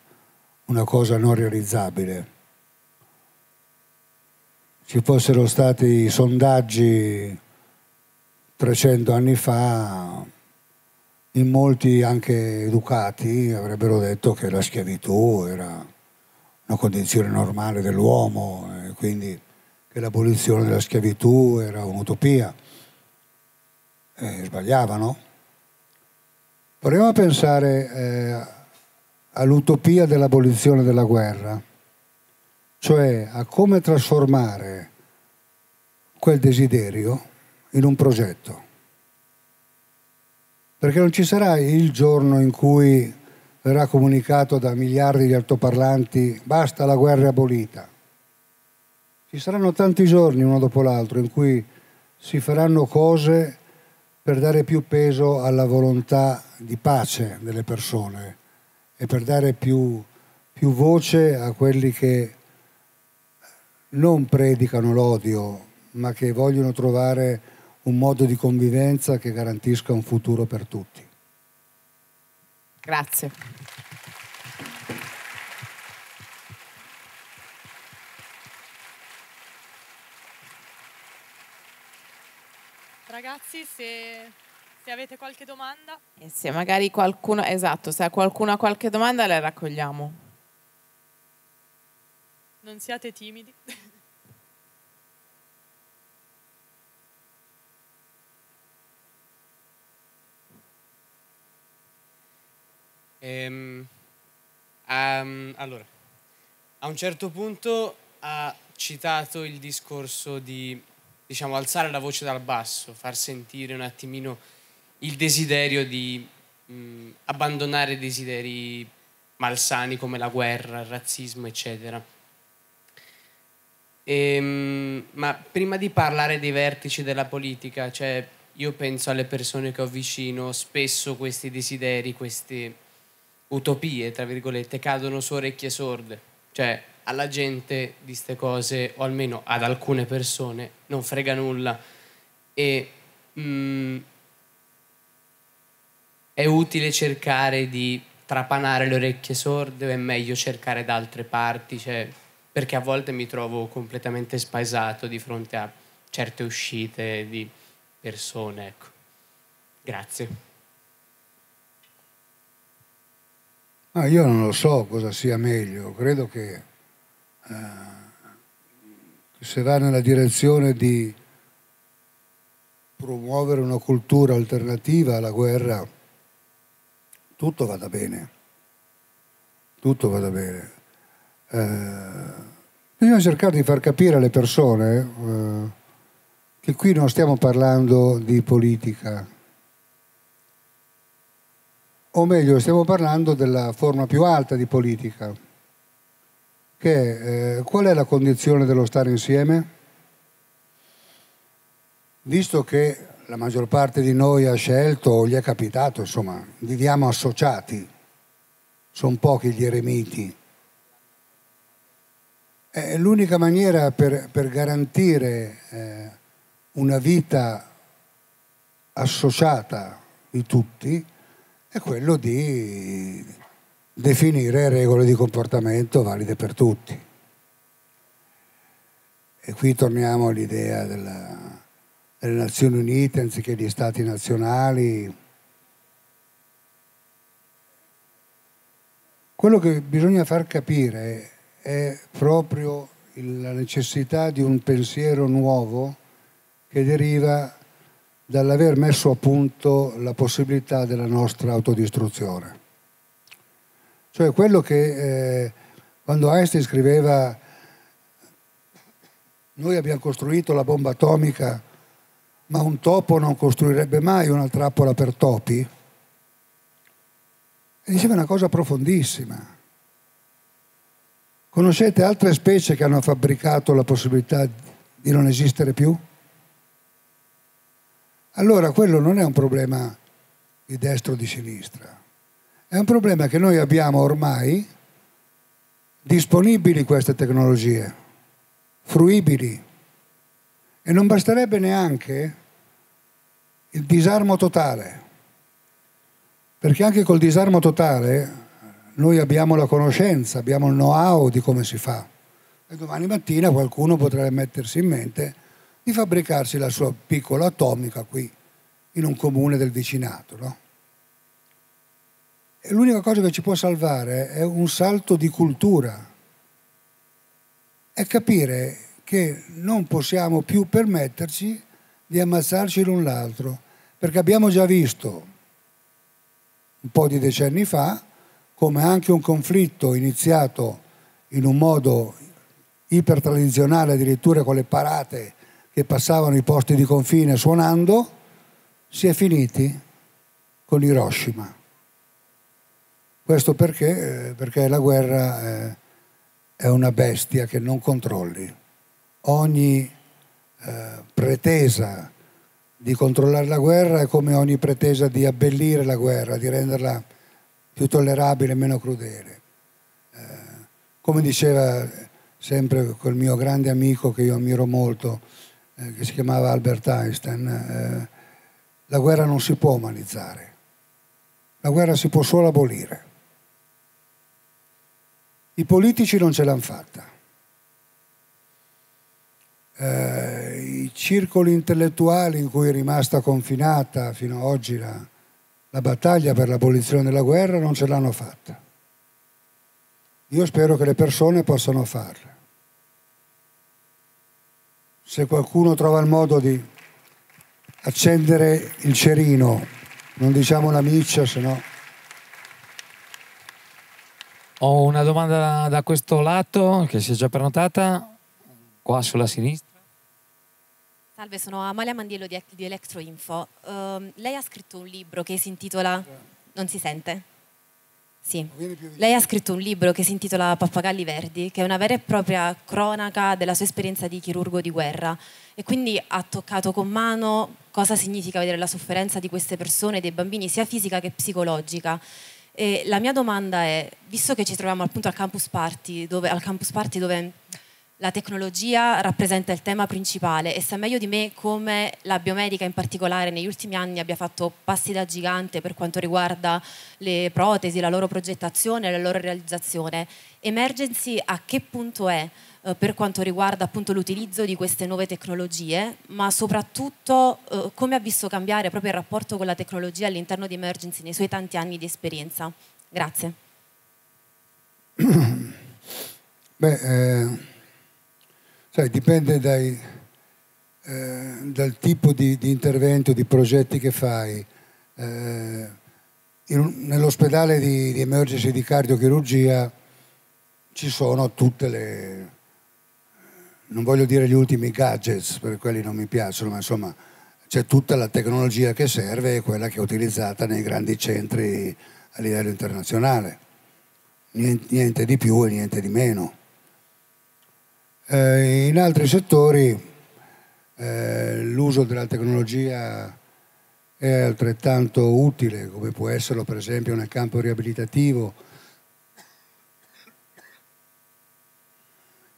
una cosa non realizzabile. Ci fossero stati sondaggi 300 anni fa, in molti anche educati avrebbero detto che la schiavitù era una condizione normale dell'uomo, e quindi che l'abolizione della schiavitù era un'utopia. Sbagliavano. Proviamo a pensare all'utopia dell'abolizione della guerra, cioè a come trasformare quel desiderio in un progetto. Perché non ci sarà il giorno in cui verrà comunicato da miliardi di altoparlanti basta, la guerra è abolita. Ci saranno tanti giorni uno dopo l'altro in cui si faranno cose per dare più peso alla volontà di pace delle persone e per dare più voce a quelli che non predicano l'odio, ma che vogliono trovare un modo di convivenza che garantisca un futuro per tutti. Grazie. ragazzi, se avete qualche domanda. E se magari qualcuno, esatto, se qualcuno ha qualche domanda la raccogliamo. Non siate timidi. Allora, a un certo punto ha citato il discorso di, diciamo, alzare la voce dal basso, far sentire un attimino il desiderio di abbandonare desideri malsani come la guerra, il razzismo, eccetera. Ma prima di parlare dei vertici della politica, cioè, io penso alle persone che ho vicino, spesso questi desideri, queste utopie, tra virgolette, cadono su orecchie sorde. Cioè, alla gente di ste cose, o almeno ad alcune persone, non frega nulla. E è utile cercare di trapanare le orecchie sorde o è meglio cercare da altre parti? Cioè, perché a volte mi trovo completamente spaesato di fronte a certe uscite di persone, ecco. Grazie. No, io non lo so cosa sia meglio, credo che se va nella direzione di promuovere una cultura alternativa alla guerra, tutto vada bene, tutto vada bene. Bisogna cercare di far capire alle persone che qui non stiamo parlando di politica, o meglio, stiamo parlando della forma più alta di politica, che qual è la condizione dello stare insieme? Visto che la maggior parte di noi ha scelto, o gli è capitato, insomma, viviamo associati, sono pochi gli eremiti. L'unica maniera per garantire una vita associata di tutti è quello di definire regole di comportamento valide per tutti. E qui torniamo all'idea delle Nazioni Unite anziché gli Stati nazionali. Quello che bisogna far capire è proprio la necessità di un pensiero nuovo che deriva dall'aver messo a punto la possibilità della nostra autodistruzione. Cioè quello che quando Einstein scriveva noi abbiamo costruito la bomba atomica ma un topo non costruirebbe mai una trappola per topi, e diceva una cosa profondissima. Conoscete altre specie che hanno fabbricato la possibilità di non esistere più? Allora quello non è un problema di destra o di sinistra, è un problema che noi abbiamo ormai disponibili queste tecnologie, fruibili, e non basterebbe neanche il disarmo totale, perché anche col disarmo totale noi abbiamo la conoscenza, abbiamo il know-how di come si fa, e domani mattina qualcuno potrebbe mettersi in mente di fabbricarsi la sua piccola atomica qui in un comune del vicinato, no? E l'unica cosa che ci può salvare è un salto di cultura, è capire che non possiamo più permetterci di ammazzarci l'un l'altro, perché abbiamo già visto un po' di decenni fa come anche un conflitto iniziato in un modo ipertradizionale, addirittura con le parate che passavano i posti di confine suonando, si è finiti con Hiroshima. Questo perché? Perché la guerra è una bestia che non controlli. Ogni pretesa di controllare la guerra è come ogni pretesa di abbellire la guerra, di renderla più tollerabile e meno crudele. Come diceva sempre quel mio grande amico che io ammiro molto, che si chiamava Albert Einstein, la guerra non si può umanizzare, la guerra si può solo abolire. I politici non ce l'hanno fatta, i i circoli intellettuali in cui è rimasta confinata fino ad oggi la battaglia per l'abolizione della guerra non ce l'hanno fatta. Io spero che le persone possano farla. Se qualcuno trova il modo di accendere il cerino, non diciamo la miccia, se no... Ho una domanda da questo lato, che si è già prenotata, qua sulla sinistra. Salve, sono Amalia Mandiello di Electroinfo. Lei ha scritto un libro che si intitola... Non si sente? Sì. Lei ha scritto un libro che si intitola Pappagalli Verdi, che è una vera e propria cronaca della sua esperienza di chirurgo di guerra, e quindi ha toccato con mano cosa significa vedere la sofferenza di queste persone, dei bambini, sia fisica che psicologica. E la mia domanda è, visto che ci troviamo appunto al Campus Party dove la tecnologia rappresenta il tema principale, e sa meglio di me come la biomedica in particolare negli ultimi anni abbia fatto passi da gigante per quanto riguarda le protesi, la loro progettazione e la loro realizzazione. Emergency a che punto è per quanto riguarda appunto l'utilizzo di queste nuove tecnologie, ma soprattutto come ha visto cambiare proprio il rapporto con la tecnologia all'interno di Emergency nei suoi tanti anni di esperienza? Grazie. Beh... Sai, dipende dal tipo di intervento, di progetti che fai. Nell'ospedale di Emergency di cardiochirurgia ci sono tutte le... non voglio dire gli ultimi gadgets, perché quelli non mi piacciono, ma insomma c'è tutta la tecnologia che serve e quella che è utilizzata nei grandi centri a livello internazionale. Niente di più e niente di meno. In altri settori l'uso della tecnologia è altrettanto utile, come può esserlo per esempio nel campo riabilitativo,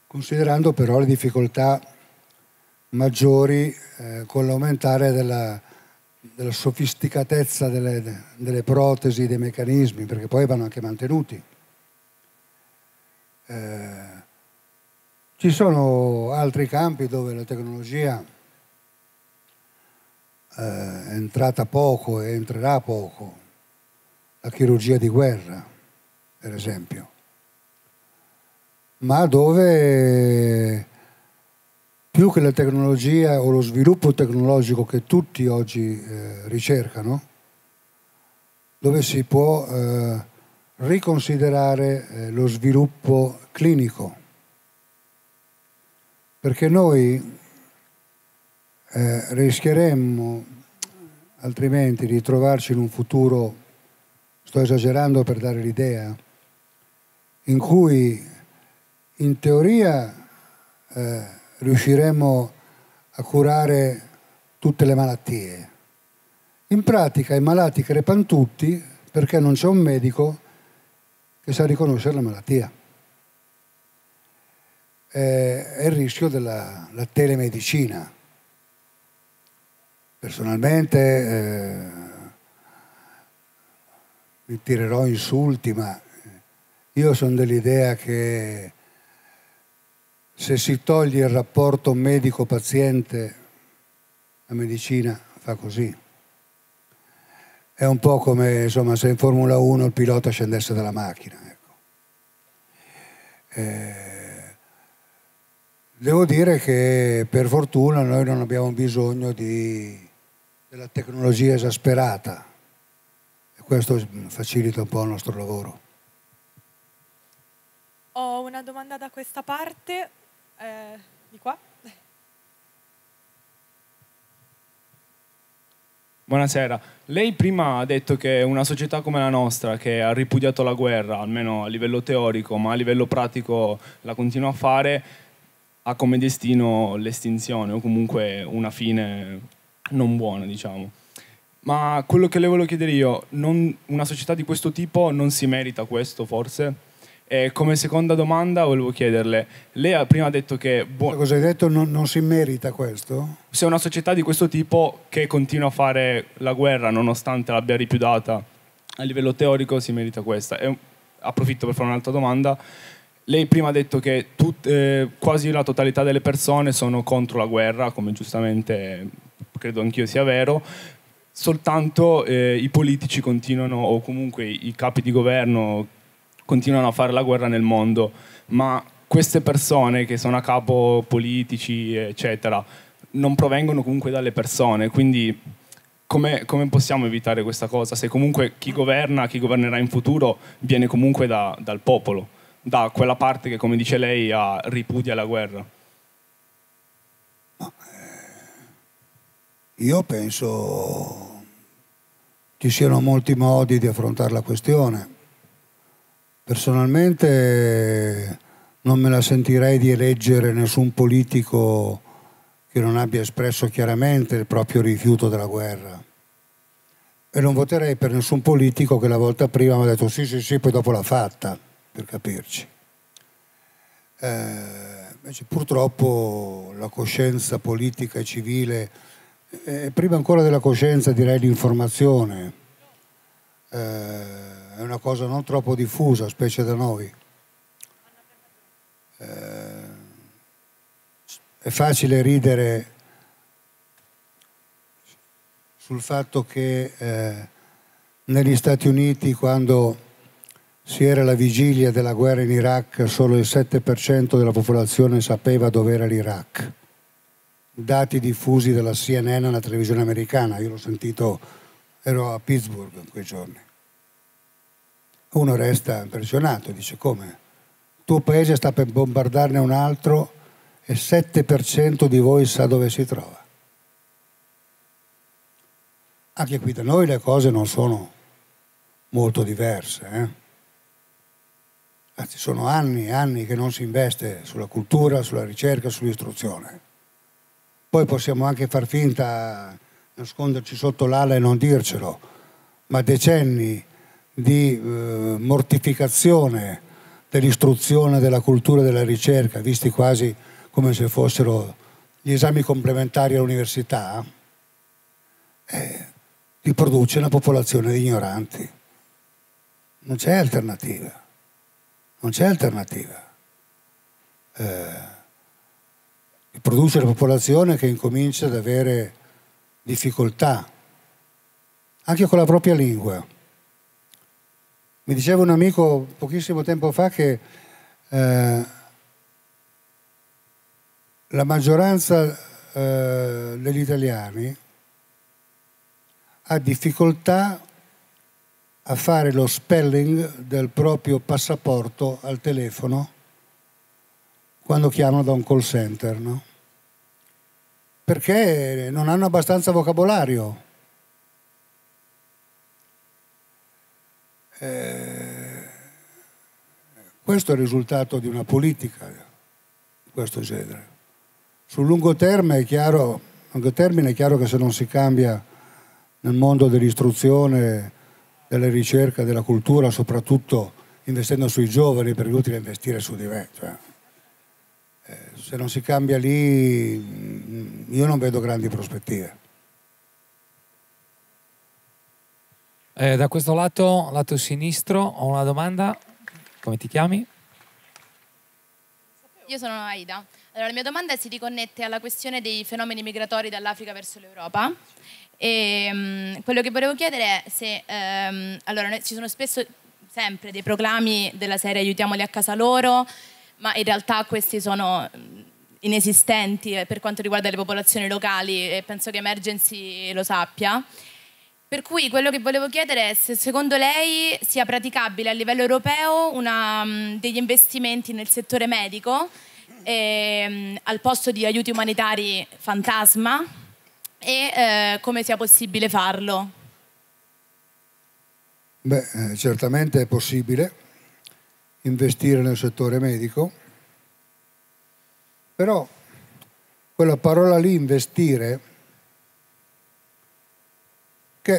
considerando però le difficoltà maggiori con l'aumentare della sofisticatezza delle protesi, dei meccanismi, perché poi vanno anche mantenuti. Ci sono altri campi dove la tecnologia è entrata poco e entrerà poco, la chirurgia di guerra per esempio, ma dove più che la tecnologia o lo sviluppo tecnologico che tutti oggi ricercano, dove si può riconsiderare lo sviluppo clinico. Perché noi rischieremmo altrimenti di trovarci in un futuro, sto esagerando per dare l'idea, in cui in teoria riusciremmo a curare tutte le malattie. In pratica i malati crepano tutti perché non c'è un medico che sa riconoscere la malattia. È il rischio della telemedicina. Personalmente mi tirerò insulti, ma io sono dell'idea che se si toglie il rapporto medico-paziente, la medicina fa così. È un po' come, insomma, se in Formula 1 il pilota scendesse dalla macchina. Ecco. Devo dire che per fortuna noi non abbiamo bisogno della tecnologia esasperata, e questo facilita un po' il nostro lavoro. Ho una domanda da questa parte, di qua. Buonasera, lei prima ha detto che una società come la nostra, che ha ripudiato la guerra, almeno a livello teorico, ma a livello pratico la continua a fare, ha come destino l'estinzione o comunque una fine non buona, diciamo. Ma quello che le volevo chiedere io, una società di questo tipo non si merita questo, forse? E come seconda domanda volevo chiederle, lei prima ha detto che... Cosa hai detto? Non si merita questo? Se una società di questo tipo che continua a fare la guerra nonostante l'abbia ripudiata a livello teorico si merita questa. E approfitto per fare un'altra domanda. Lei prima ha detto che quasi la totalità delle persone sono contro la guerra, come giustamente credo anch'io sia vero, soltanto i politici continuano, o comunque i capi di governo continuano a fare la guerra nel mondo, ma queste persone che sono a capo politici, eccetera, non provengono comunque dalle persone, quindi come possiamo evitare questa cosa? Se comunque chi governa, chi governerà in futuro, viene comunque dal popolo, da quella parte che, come dice lei, ripudia la guerra? Io penso ci siano molti modi di affrontare la questione. Personalmente non me la sentirei di eleggere nessun politico che non abbia espresso chiaramente il proprio rifiuto della guerra, e non voterei per nessun politico che la volta prima mi ha detto sì sì sì, poi dopo l'ha fatta, per capirci. Invece purtroppo la coscienza politica e civile, prima ancora della coscienza direi l'informazione, è una cosa non troppo diffusa, specie da noi. È facile ridere sul fatto che negli Stati Uniti, quando si era alla vigilia della guerra in Iraq, solo il 7% della popolazione sapeva dove era l'Iraq. Dati diffusi dalla CNN, alla televisione americana. Io l'ho sentito, ero a Pittsburgh in quei giorni. Uno resta impressionato, dice: come? Il tuo paese sta per bombardarne un altro e il 7% di voi sa dove si trova. Anche qui da noi le cose non sono molto diverse, Anzi, sono anni e anni che non si investe sulla cultura, sulla ricerca, sull'istruzione. Poi possiamo anche far finta, nasconderci sotto l'ala e non dircelo, ma decenni di mortificazione dell'istruzione, della cultura e della ricerca, visti quasi come se fossero gli esami complementari all'università, riproduce una popolazione di ignoranti. Non c'è alternativa. Non c'è alternativa. Produce la popolazione che incomincia ad avere difficoltà, anche con la propria lingua. Mi diceva un amico pochissimo tempo fa che la maggioranza degli italiani ha difficoltà a fare lo spelling del proprio passaporto al telefono quando chiamano da un call center, no? Perché non hanno abbastanza vocabolario. Questo è il risultato di una politica di questo genere. Sul lungo termine è chiaro che se non si cambia nel mondo dell'istruzione, della ricerca, della cultura, soprattutto investendo sui giovani, perché è utile investire su di me. Cioè, se non si cambia lì, io non vedo grandi prospettive. Da questo lato, lato sinistro, ho una domanda. Come ti chiami? Io sono Aida. Allora, la mia domanda si riconnette alla questione dei fenomeni migratori dall'Africa verso l'Europa. E, quello che volevo chiedere è se allora, ci sono sempre dei proclami della serie aiutiamoli a casa loro, ma in realtà questi sono inesistenti per quanto riguarda le popolazioni locali, e penso che Emergency lo sappia. Per cui quello che volevo chiedere è se secondo lei sia praticabile a livello europeo degli investimenti nel settore medico al posto di aiuti umanitari fantasma, e come sia possibile farlo. Beh, certamente è possibile investire nel settore medico, però quella parola lì, investire, che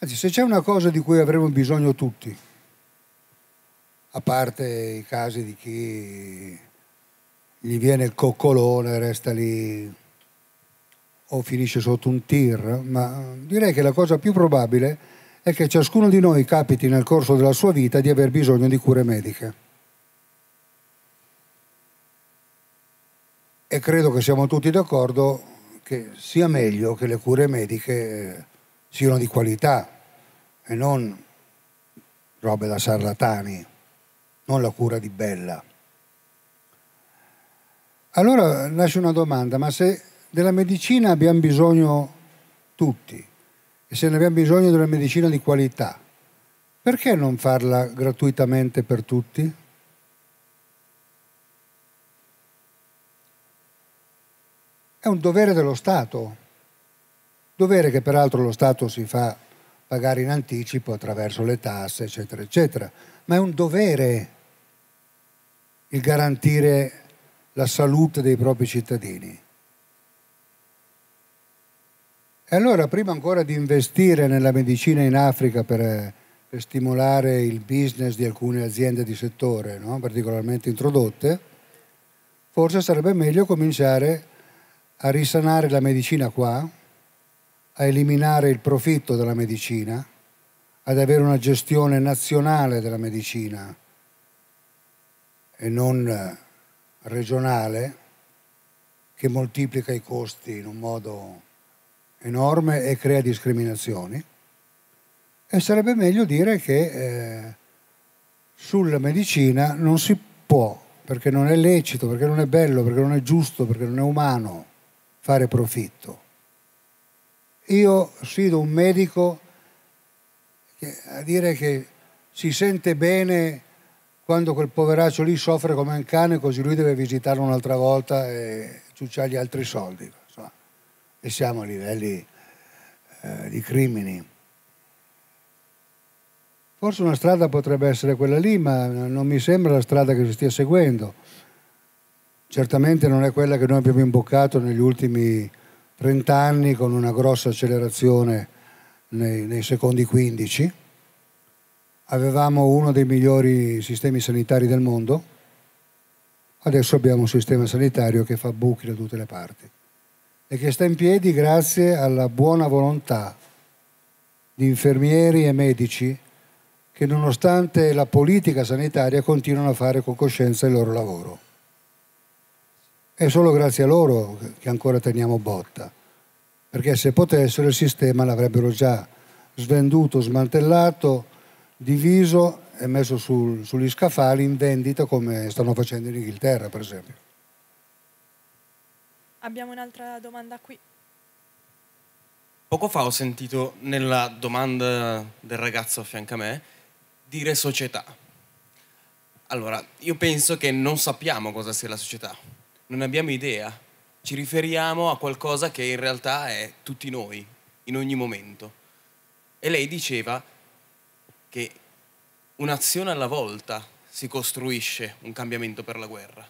anzi, se c'è una cosa di cui avremo bisogno tutti, a parte i casi di chi gli viene il coccolone, resta lì o finisce sotto un tir, ma direi che la cosa più probabile è che ciascuno di noi capiti nel corso della sua vita di aver bisogno di cure mediche. E credo che siamo tutti d'accordo che sia meglio che le cure mediche siano di qualità e non robe da sarlatani, non la cura di Bella. Allora lascio una domanda, ma se della medicina abbiamo bisogno tutti e se ne abbiamo bisogno della medicina di qualità, perché non farla gratuitamente per tutti? È un dovere dello Stato, dovere che peraltro lo Stato si fa pagare in anticipo attraverso le tasse, eccetera, eccetera, ma è un dovere il garantire la salute dei propri cittadini. E allora, prima ancora di investire nella medicina in Africa per stimolare il business di alcune aziende di settore, no? Particolarmente introdotte, forse sarebbe meglio cominciare a risanare la medicina qua, a eliminare il profitto della medicina, ad avere una gestione nazionale della medicina e non regionale, che moltiplica i costi in un modo enorme e crea discriminazioni. E sarebbe meglio dire che sulla medicina non si può, perché non è lecito, perché non è bello, perché non è giusto, perché non è umano fare profitto. Io sfido un medico a dire che si sente bene quando quel poveraccio lì soffre come un cane, così lui deve visitarlo un'altra volta e ciucciargli altri soldi. Insomma, e siamo a livelli di crimini. Forse una strada potrebbe essere quella lì, ma non mi sembra la strada che si stia seguendo. Certamente non è quella che noi abbiamo imboccato negli ultimi 30 anni con una grossa accelerazione nei secondi 15. Avevamo uno dei migliori sistemi sanitari del mondo, adesso abbiamo un sistema sanitario che fa buchi da tutte le parti e che sta in piedi grazie alla buona volontà di infermieri e medici che, nonostante la politica sanitaria, continuano a fare con coscienza il loro lavoro. È solo grazie a loro che ancora teniamo botta, perché se potessero il sistema l'avrebbero già svenduto, smantellato, diviso e messo sugli scaffali in vendita, come stanno facendo in Inghilterra, per esempio. Abbiamo un'altra domanda qui. Poco fa ho sentito, nella domanda del ragazzo a fianco a me, dire società. Allora, io penso che non sappiamo cosa sia la società, non abbiamo idea, ci riferiamo a qualcosa che in realtà è tutti noi, in ogni momento. E lei diceva che un'azione alla volta si costruisce un cambiamento per la guerra.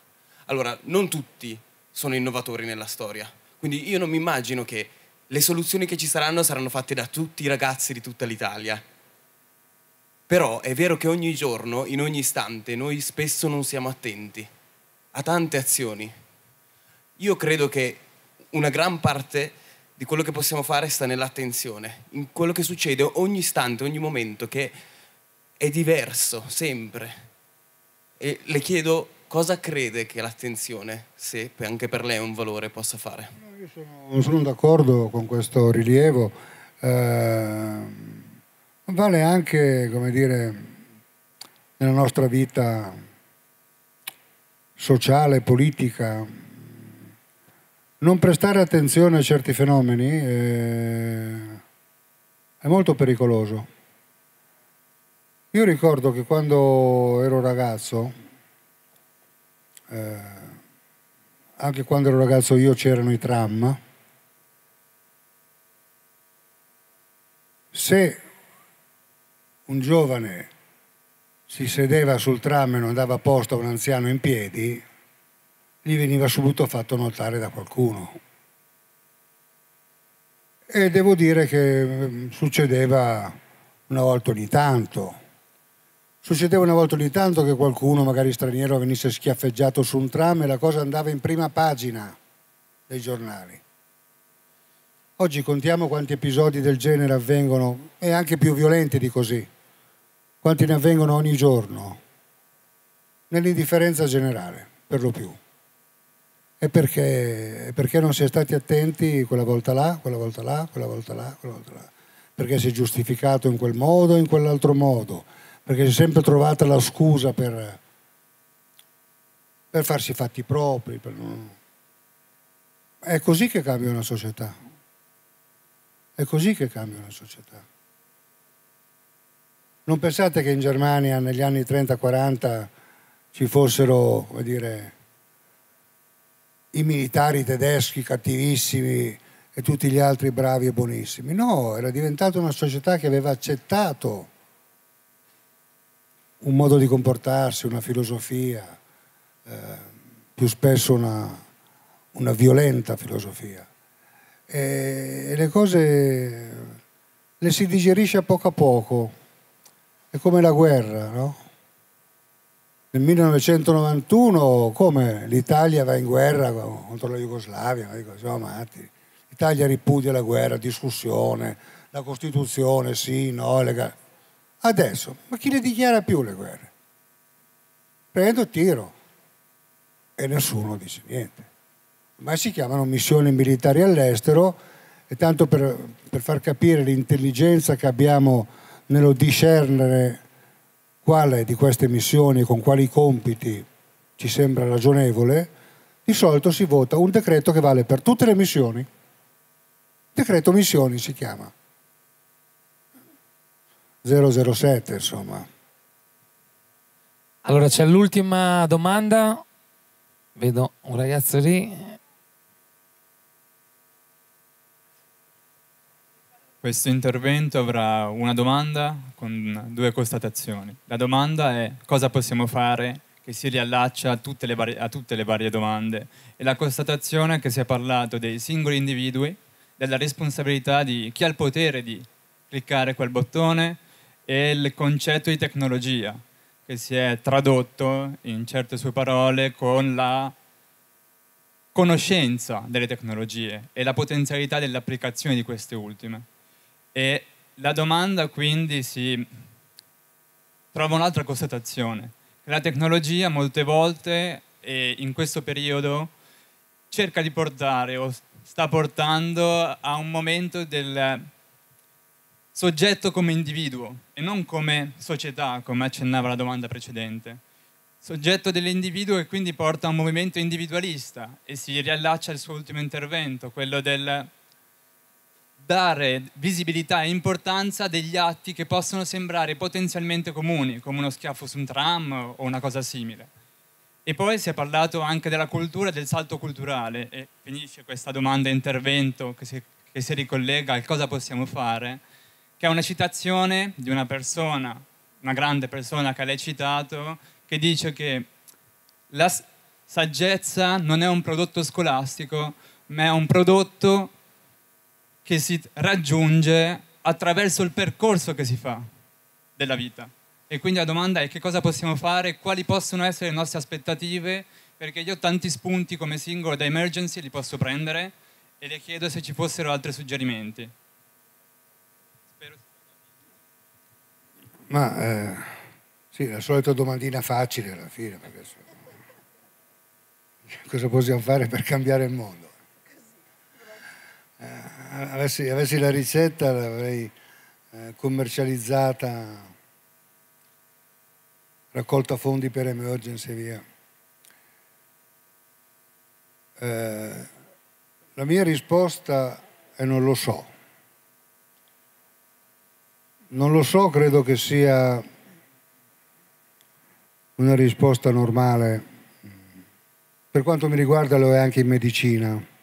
Allora, non tutti sono innovatori nella storia, quindi io non mi immagino che le soluzioni che ci saranno fatte da tutti i ragazzi di tutta l'Italia. Però è vero che ogni giorno, in ogni istante, noi spesso non siamo attenti a tante azioni. Io credo che una gran parte di quello che possiamo fare sta nell'attenzione, in quello che succede ogni istante, ogni momento, che è diverso sempre. E le chiedo cosa crede che l'attenzione, se anche per lei è un valore, possa fare. No, io sono d'accordo con questo rilievo. Vale anche, come dire, nella nostra vita sociale, politica. Non prestare attenzione a certi fenomeni è molto pericoloso. Io ricordo che quando ero ragazzo, anche quando ero ragazzo io, c'erano i tram. Se un giovane si sedeva sul tram e non dava posto a un anziano in piedi, gli veniva subito fatto notare da qualcuno. E devo dire che succedeva una volta ogni tanto. Succedeva una volta ogni tanto che qualcuno, magari straniero, venisse schiaffeggiato su un tram e la cosa andava in prima pagina dei giornali. Oggi contiamo quanti episodi del genere avvengono, e anche più violenti di così, quanti ne avvengono ogni giorno, nell'indifferenza generale, per lo più. E perché non si è stati attenti quella volta là, quella volta là, quella volta là, quella volta là. Perché si è giustificato in quel modo o in quell'altro modo, perché si è sempre trovata la scusa per farsi i fatti propri. È così che cambia una società. È così che cambia la società. Non pensate che in Germania negli anni 30-40 ci fossero, come dire, i militari tedeschi cattivissimi e tutti gli altri bravi e buonissimi. No, era diventata una società che aveva accettato un modo di comportarsi, una filosofia, più spesso una violenta filosofia. E le cose le si digerisce a poco, è come la guerra, no? Nel 1991 come l'Italia va in guerra contro la Jugoslavia, siamo matti. L'Italia ripudia la guerra, discussione, la Costituzione, sì, no, adesso, ma chi le dichiara più le guerre? Prendo tiro e nessuno dice niente. Ma si chiamano missioni militari all'estero, e tanto per far capire l'intelligenza che abbiamo nello discernere quale di queste missioni, con quali compiti ci sembra ragionevole, di solito si vota un decreto che vale per tutte le missioni. Decreto missioni si chiama. 007, insomma. Allora c'è l'ultima domanda. Vedo un ragazzo lì. Questo intervento avrà una domanda con due constatazioni. La domanda è: cosa possiamo fare, che si riallaccia a tutte le varie domande, e la constatazione è che si è parlato dei singoli individui, della responsabilità di chi ha il potere di cliccare quel bottone, e il concetto di tecnologia che si è tradotto in certe sue parole con la conoscenza delle tecnologie e la potenzialità dell'applicazione di queste ultime. E la domanda quindi si trova un'altra constatazione, che la tecnologia molte volte, e in questo periodo, cerca di portare o sta portando a un momento del soggetto come individuo e non come società, come accennava la domanda precedente. Soggetto dell'individuo, e quindi porta a un movimento individualista, e si riallaccia al suo ultimo intervento, quello del dare visibilità e importanza a degli atti che possono sembrare potenzialmente comuni, come uno schiaffo su un tram o una cosa simile. E poi si è parlato anche della cultura e del salto culturale, e finisce questa domanda intervento che si ricollega al cosa possiamo fare, che è una citazione di una persona, una grande persona che lei ha citato, che dice che la saggezza non è un prodotto scolastico, ma è un prodotto che si raggiunge attraverso il percorso che si fa della vita. E quindi la domanda è: che cosa possiamo fare, quali possono essere le nostre aspettative, perché io tanti spunti come singolo da Emergency li posso prendere, e le chiedo se ci fossero altri suggerimenti. Spero. Ma sì, la solita domandina facile alla fine, perché cosa possiamo fare per cambiare il mondo? Avessi la ricetta l'avrei commercializzata, raccolta fondi per Emergency e via. La mia risposta è: non lo so. Non lo so, credo che sia una risposta normale. Per quanto mi riguarda lo è anche in medicina.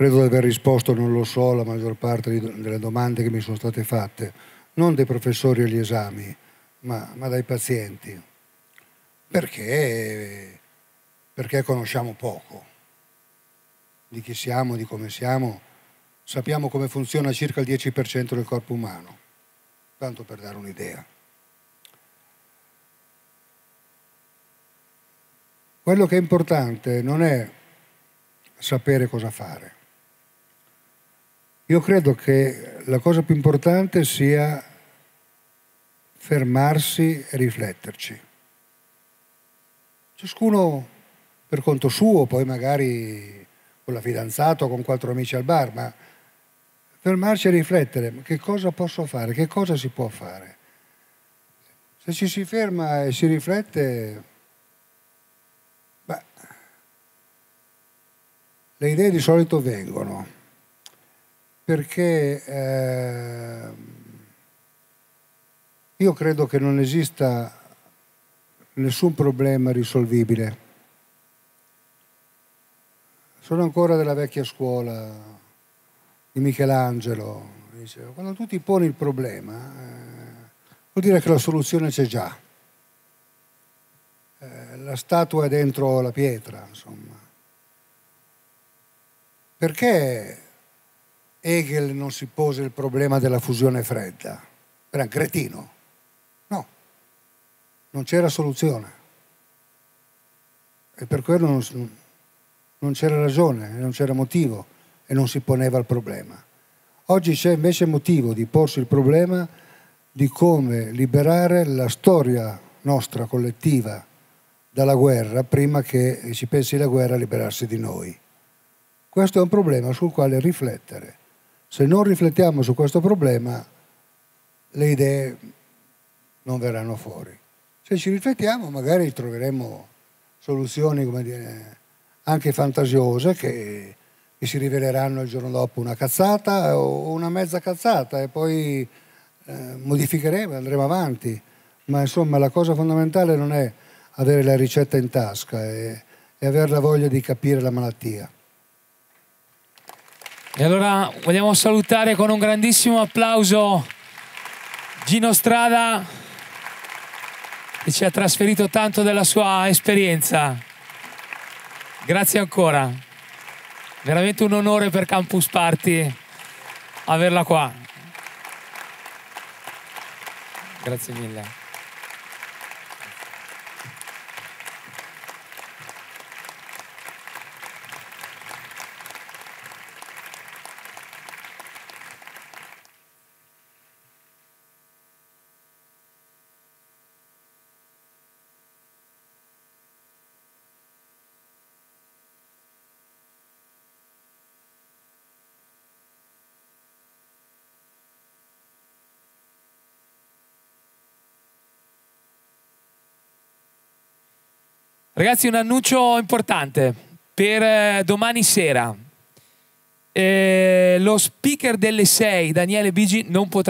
Credo di aver risposto, non lo so, alla maggior parte delle domande che mi sono state fatte, non dai professori agli esami, ma dai pazienti. Perché conosciamo poco di chi siamo, di come siamo. Sappiamo come funziona circa il 10% del corpo umano, tanto per dare un'idea. Quello che è importante non è sapere cosa fare. Io credo che la cosa più importante sia fermarsi e rifletterci. Ciascuno per conto suo, poi magari con la fidanzata o con quattro amici al bar, ma fermarsi e riflettere. Che cosa posso fare? Che cosa si può fare? Se ci si ferma e si riflette, beh, le idee di solito vengono, perché io credo che non esista nessun problema risolvibile. Sono ancora della vecchia scuola di Michelangelo. Diceva, quando tu ti poni il problema vuol dire che la soluzione c'è già. La statua è dentro la pietra, insomma. Perché Hegel non si pose il problema della fusione fredda? Era un cretino. Non c'era soluzione e per quello non c'era ragione, non c'era motivo e non si poneva il problema. Oggi c'è invece motivo di porsi il problema di come liberare la storia nostra collettiva dalla guerra prima che ci pensi la guerra a liberarsi di noi. Questo è un problema sul quale riflettere. Se non riflettiamo su questo problema, le idee non verranno fuori. Se ci riflettiamo magari troveremo soluzioni, come dire, anche fantasiose che si riveleranno il giorno dopo una cazzata o una mezza cazzata e poi modificheremo e andremo avanti. Ma insomma la cosa fondamentale non è avere la ricetta in tasca e avere la voglia di capire la malattia. E allora vogliamo salutare con un grandissimo applauso Gino Strada, che ci ha trasferito tanto della sua esperienza. Grazie ancora. Veramente un onore per Campus Party averla qua. Grazie mille. Ragazzi, un annuncio importante per domani sera. Lo speaker delle 6, Daniele Bigi, non potrà